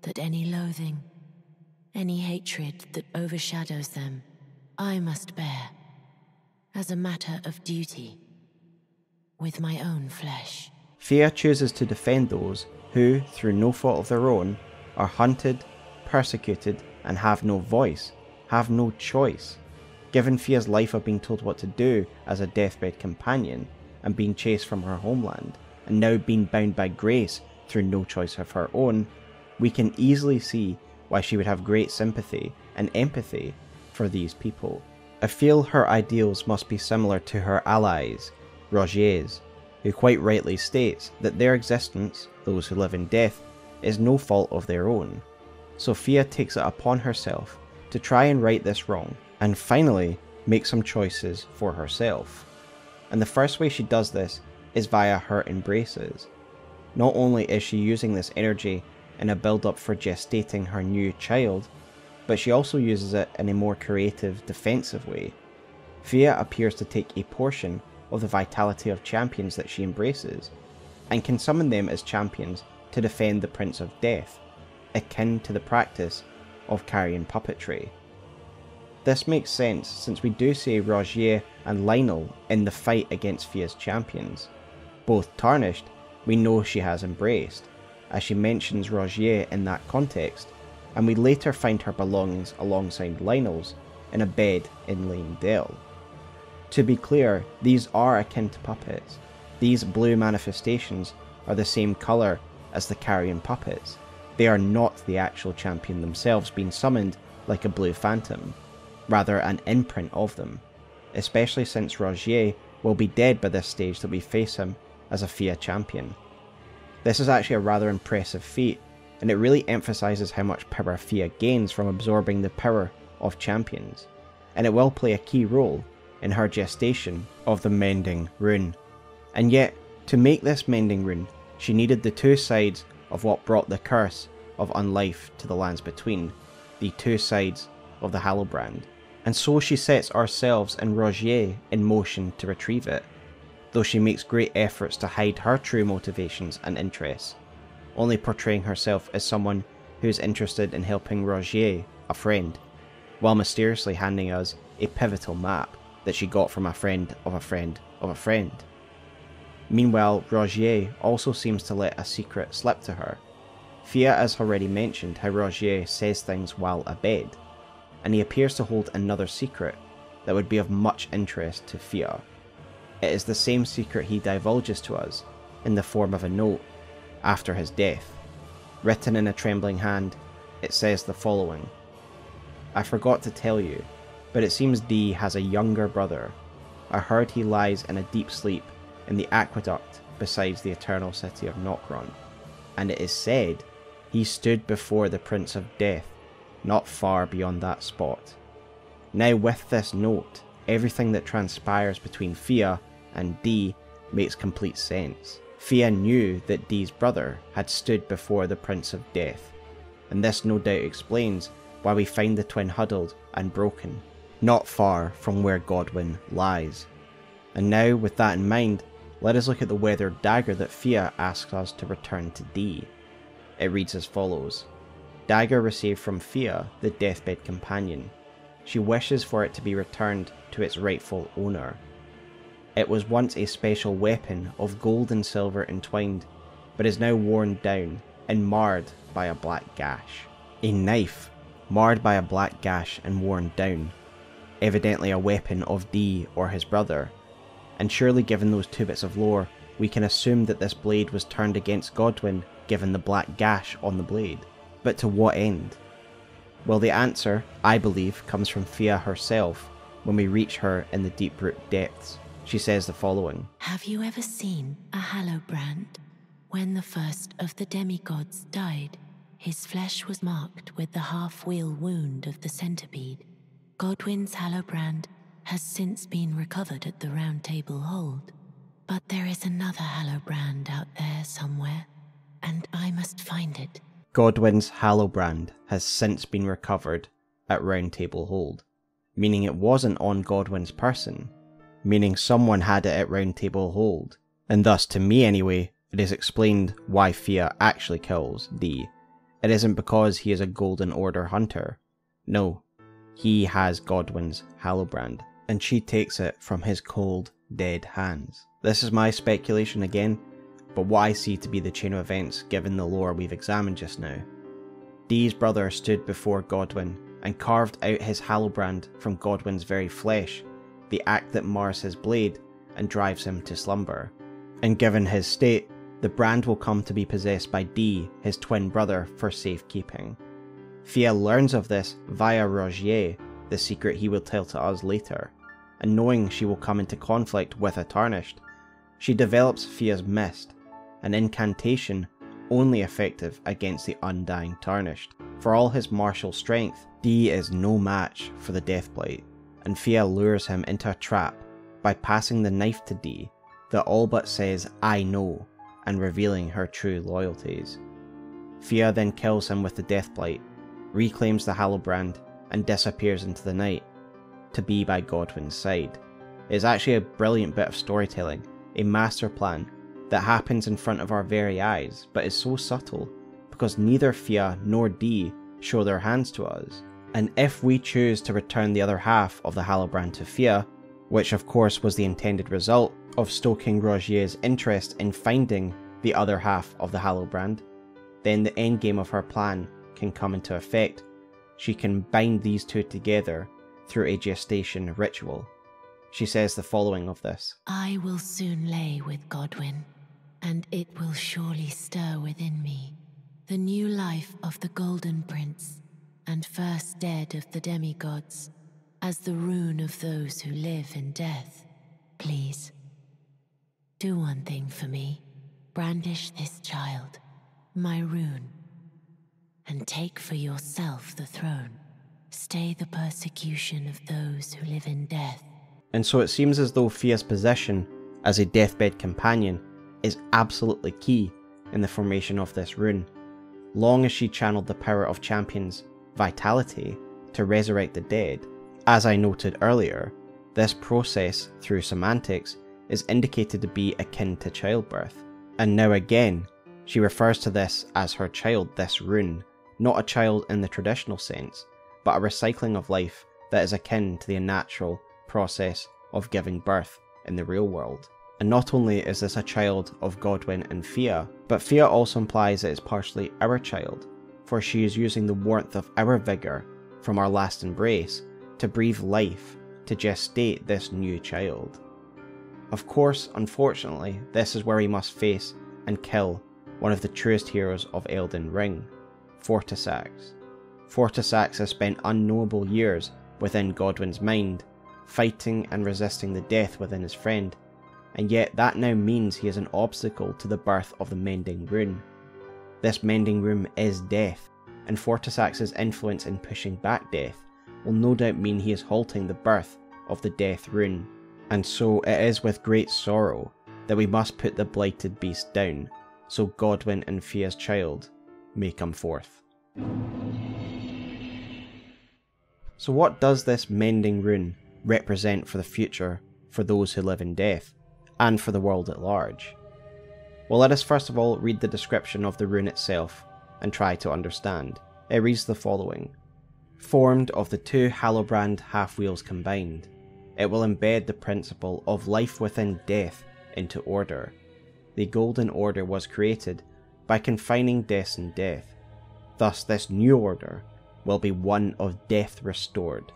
that any loathing, any hatred that overshadows them, I must bear as a matter of duty. with my own flesh. Fia chooses to defend those who, through no fault of their own, are hunted, persecuted, and have no voice, have no choice. Given Fia's life of being told what to do as a deathbed companion, and being chased from her homeland, and now being bound by grace through no choice of her own, we can easily see why she would have great sympathy and empathy for these people. I feel her ideals must be similar to her allies, Rogier's, who quite rightly states that their existence, those who live in death, is no fault of their own. So Fia takes it upon herself to try and right this wrong, and finally make some choices for herself. And the first way she does this is via her embraces. Not only is she using this energy in a build-up for gestating her new child, but she also uses it in a more creative, defensive way. Fia appears to take a portion of the vitality of champions that she embraces, and can summon them as champions to defend the Prince of Death, akin to the practice of carrion puppetry. This makes sense since we do see Rogier and Leyndell in the fight against Fia's champions. Both tarnished, we know she has embraced, as she mentions Rogier in that context, and we later find her belongings alongside Leyndell's in a bed in Leyndell. To be clear, these are akin to puppets. These blue manifestations are the same colour as the carrion puppets. They are not the actual champion themselves being summoned like a blue phantom, rather an imprint of them, especially since Rogier will be dead by this stage that we face him as a Fia champion. This is actually a rather impressive feat, and it really emphasises how much power Fia gains from absorbing the power of champions, and it will play a key role in her gestation of the Mending Rune. And yet, to make this Mending Rune, she needed the two sides of what brought the curse of unlife to the lands between, the two sides of the Hallowbrand. And so she sets ourselves and Rogier in motion to retrieve it, though she makes great efforts to hide her true motivations and interests, only portraying herself as someone who is interested in helping Rogier, a friend, while mysteriously handing us a pivotal map that she got from a friend of a friend of a friend. Meanwhile, Rogier also seems to let a secret slip to her. Fia has already mentioned how Rogier says things while abed, and he appears to hold another secret that would be of much interest to Fia. It is the same secret he divulges to us in the form of a note after his death. Written in a trembling hand, it says the following: I forgot to tell you, but it seems Dee has a younger brother. I heard he lies in a deep sleep in the aqueduct beside the Eternal City of Nokron, and it is said he stood before the Prince of Death, not far beyond that spot. Now with this note, everything that transpires between Fia and Dee makes complete sense. Fia knew that Dee's brother had stood before the Prince of Death, and this no doubt explains why we find the twin huddled and broken, not far from where Godwyn lies. And now, with that in mind, let us look at the weathered dagger that Fia asks us to return to Dee. It reads as follows. Dagger received from Fia, the deathbed companion. She wishes for it to be returned to its rightful owner. It was once a special weapon of gold and silver entwined, but is now worn down and marred by a black gash. A knife, marred by a black gash and worn down. Evidently a weapon of Dee or his brother. And surely given those two bits of lore, we can assume that this blade was turned against Godwyn given the black gash on the blade. But to what end? Well, the answer, I believe, comes from Fia herself when we reach her in the Deep Root Depths. She says the following. Have you ever seen a Hallowbrand? When the first of the demigods died, his flesh was marked with the half-wheel wound of the centipede. Godwyn's Hallowbrand has since been recovered at the Round Table Hold, but there is another Hallowbrand out there somewhere, and I must find it. Godwyn's Hallowbrand has since been recovered at Round Table Hold, meaning it wasn't on Godwyn's person, meaning someone had it at Round Table Hold, and thus, to me anyway, it is explained why Fia actually kills Dee. It isn't because he is a Golden Order hunter. No. He has Godwyn's Hallowbrand, and she takes it from his cold, dead hands. This is my speculation again, but what I see to be the chain of events given the lore we've examined just now. Dee's brother stood before Godwyn and carved out his Hallowbrand from Godwyn's very flesh, the act that mars his blade and drives him to slumber. And given his state, the brand will come to be possessed by Dee, his twin brother, for safekeeping. Fia learns of this via Rogier, the secret he will tell to us later, and knowing she will come into conflict with a Tarnished, she develops Fia's Mist, an incantation only effective against the Undying Tarnished. For all his martial strength, Dee is no match for the Deathblight, and Fia lures him into a trap by passing the knife to Dee that all but says "I know" and revealing her true loyalties. Fia then kills him with the Deathblight, reclaims the Hallowbrand and disappears into the night, to be by Godwyn's side. It's actually a brilliant bit of storytelling, a master plan that happens in front of our very eyes, but is so subtle because neither Fia nor Dee show their hands to us. And if we choose to return the other half of the Hallowbrand to Fia, which of course was the intended result of stoking Rogier's interest in finding the other half of the Hallowbrand, then the endgame of her plan can come into effect. She can bind these two together through a gestation ritual. She says the following of this: "I will soon lay with Godwyn, and it will surely stir within me the new life of the Golden Prince and first dead of the demigods, as the rune of those who live in death. Please, do one thing for me. Brandish this child, my rune, and take for yourself the throne. Stay the persecution of those who live in death." And so it seems as though Fia's position as a deathbed companion is absolutely key in the formation of this rune. Long as she channeled the power of champions' vitality to resurrect the dead, as I noted earlier, this process, through semantics, is indicated to be akin to childbirth. And now again, she refers to this as her child, this rune, not a child in the traditional sense, but a recycling of life that is akin to the natural process of giving birth in the real world. And not only is this a child of Godwyn and Fia, but Fia also implies it is partially our child, for she is using the warmth of our vigour from our last embrace to breathe life, to gestate this new child. Of course, unfortunately, this is where we must face and kill one of the truest heroes of Elden Ring, Fortissax. Fortissax has spent unknowable years within Godwyn's mind, fighting and resisting the death within his friend, and yet that now means he is an obstacle to the birth of the Mending Rune. This Mending Rune is death, and Fortissax's influence in pushing back death will no doubt mean he is halting the birth of the Death Rune. And so it is with great sorrow that we must put the blighted beast down, so Godwyn and Fia's child may come forth. So what does this Mending Rune represent for the future for those who live in death, and for the world at large? Well, let us first of all read the description of the rune itself and try to understand. It reads the following: "Formed of the two Hallowbrand half-wheels combined, it will embed the principle of life within death into order. The Golden Order was created by confining Destined Death. Thus this new order will be one of death restored."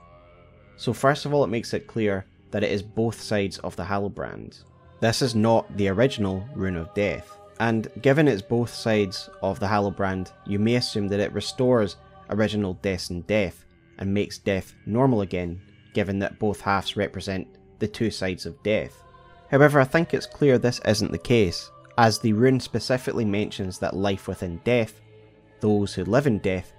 So first of all, it makes it clear that it is both sides of the Hallowbrand. This is not the original Rune of Death, and given it's both sides of the Hallowbrand, you may assume that it restores original Destined Death and makes death normal again, given that both halves represent the two sides of death. However, I think it's clear this isn't the case, as the rune specifically mentions that life within death, those who live in death,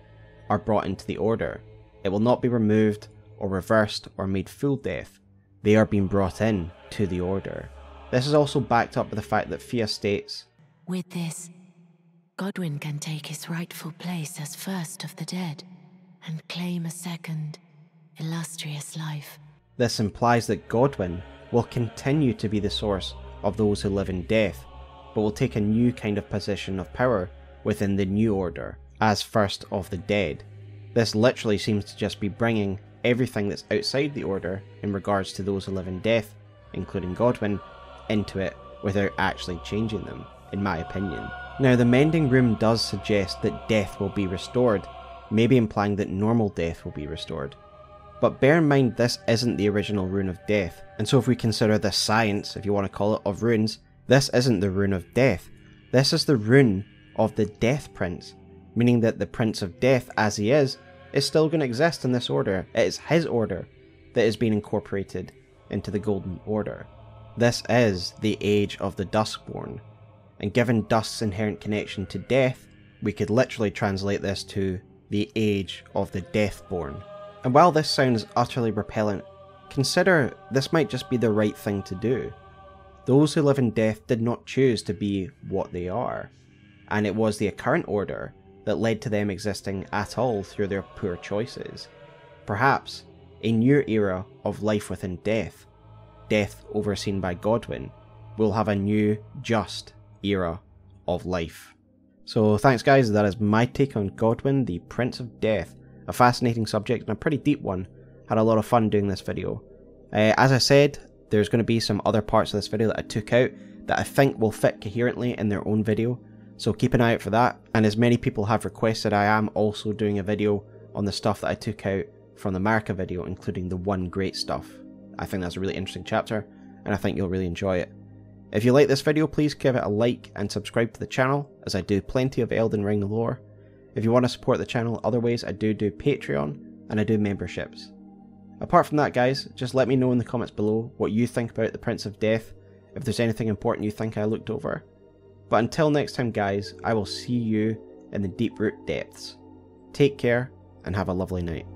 are brought into the order. It will not be removed or reversed or made full death. They are being brought in to the order. This is also backed up by the fact that Fia states, "With this, Godwyn can take his rightful place as first of the dead and claim a second, illustrious life." This implies that Godwyn will continue to be the source of those who live in death, but will take a new kind of position of power within the new order, as first of the dead. This literally seems to just be bringing everything that's outside the order in regards to those who live in death, including Godwyn, into it without actually changing them, in my opinion. Now, the Mending Room does suggest that death will be restored, maybe implying that normal death will be restored. But bear in mind, this isn't the original Rune of Death, and so if we consider the science, if you want to call it, of runes, this isn't the Rune of Death. This is the Rune of the Death Prince, meaning that the Prince of Death, as he is still going to exist in this order. It is his order that is being incorporated into the Golden Order. This is the Age of the Duskborn, and given Dusk's inherent connection to death, we could literally translate this to the Age of the Deathborn. And while this sounds utterly repellent, consider this might just be the right thing to do. Those who live in death did not choose to be what they are, and it was the current order that led to them existing at all through their poor choices. Perhaps a new era of life within death, death overseen by Godwyn, will have a new, just era of life. So thanks guys, that is my take on Godwyn, the Prince of Death. A fascinating subject and a pretty deep one. Had a lot of fun doing this video. As I said, there's going to be some other parts of this video that I took out that I think will fit coherently in their own video, so keep an eye out for that. And as many people have requested, I am also doing a video on the stuff that I took out from the Marika video, including the one great stuff. I think that's a really interesting chapter, and I think you'll really enjoy it. If you like this video, please give it a like and subscribe to the channel, as I do plenty of Elden Ring lore. If you want to support the channel other ways, I do Patreon and I do memberships. Apart from that guys, just let me know in the comments below what you think about the Prince of Death, if there's anything important you think I looked over. But until next time guys, I will see you in the Deep Root Depths. Take care and have a lovely night.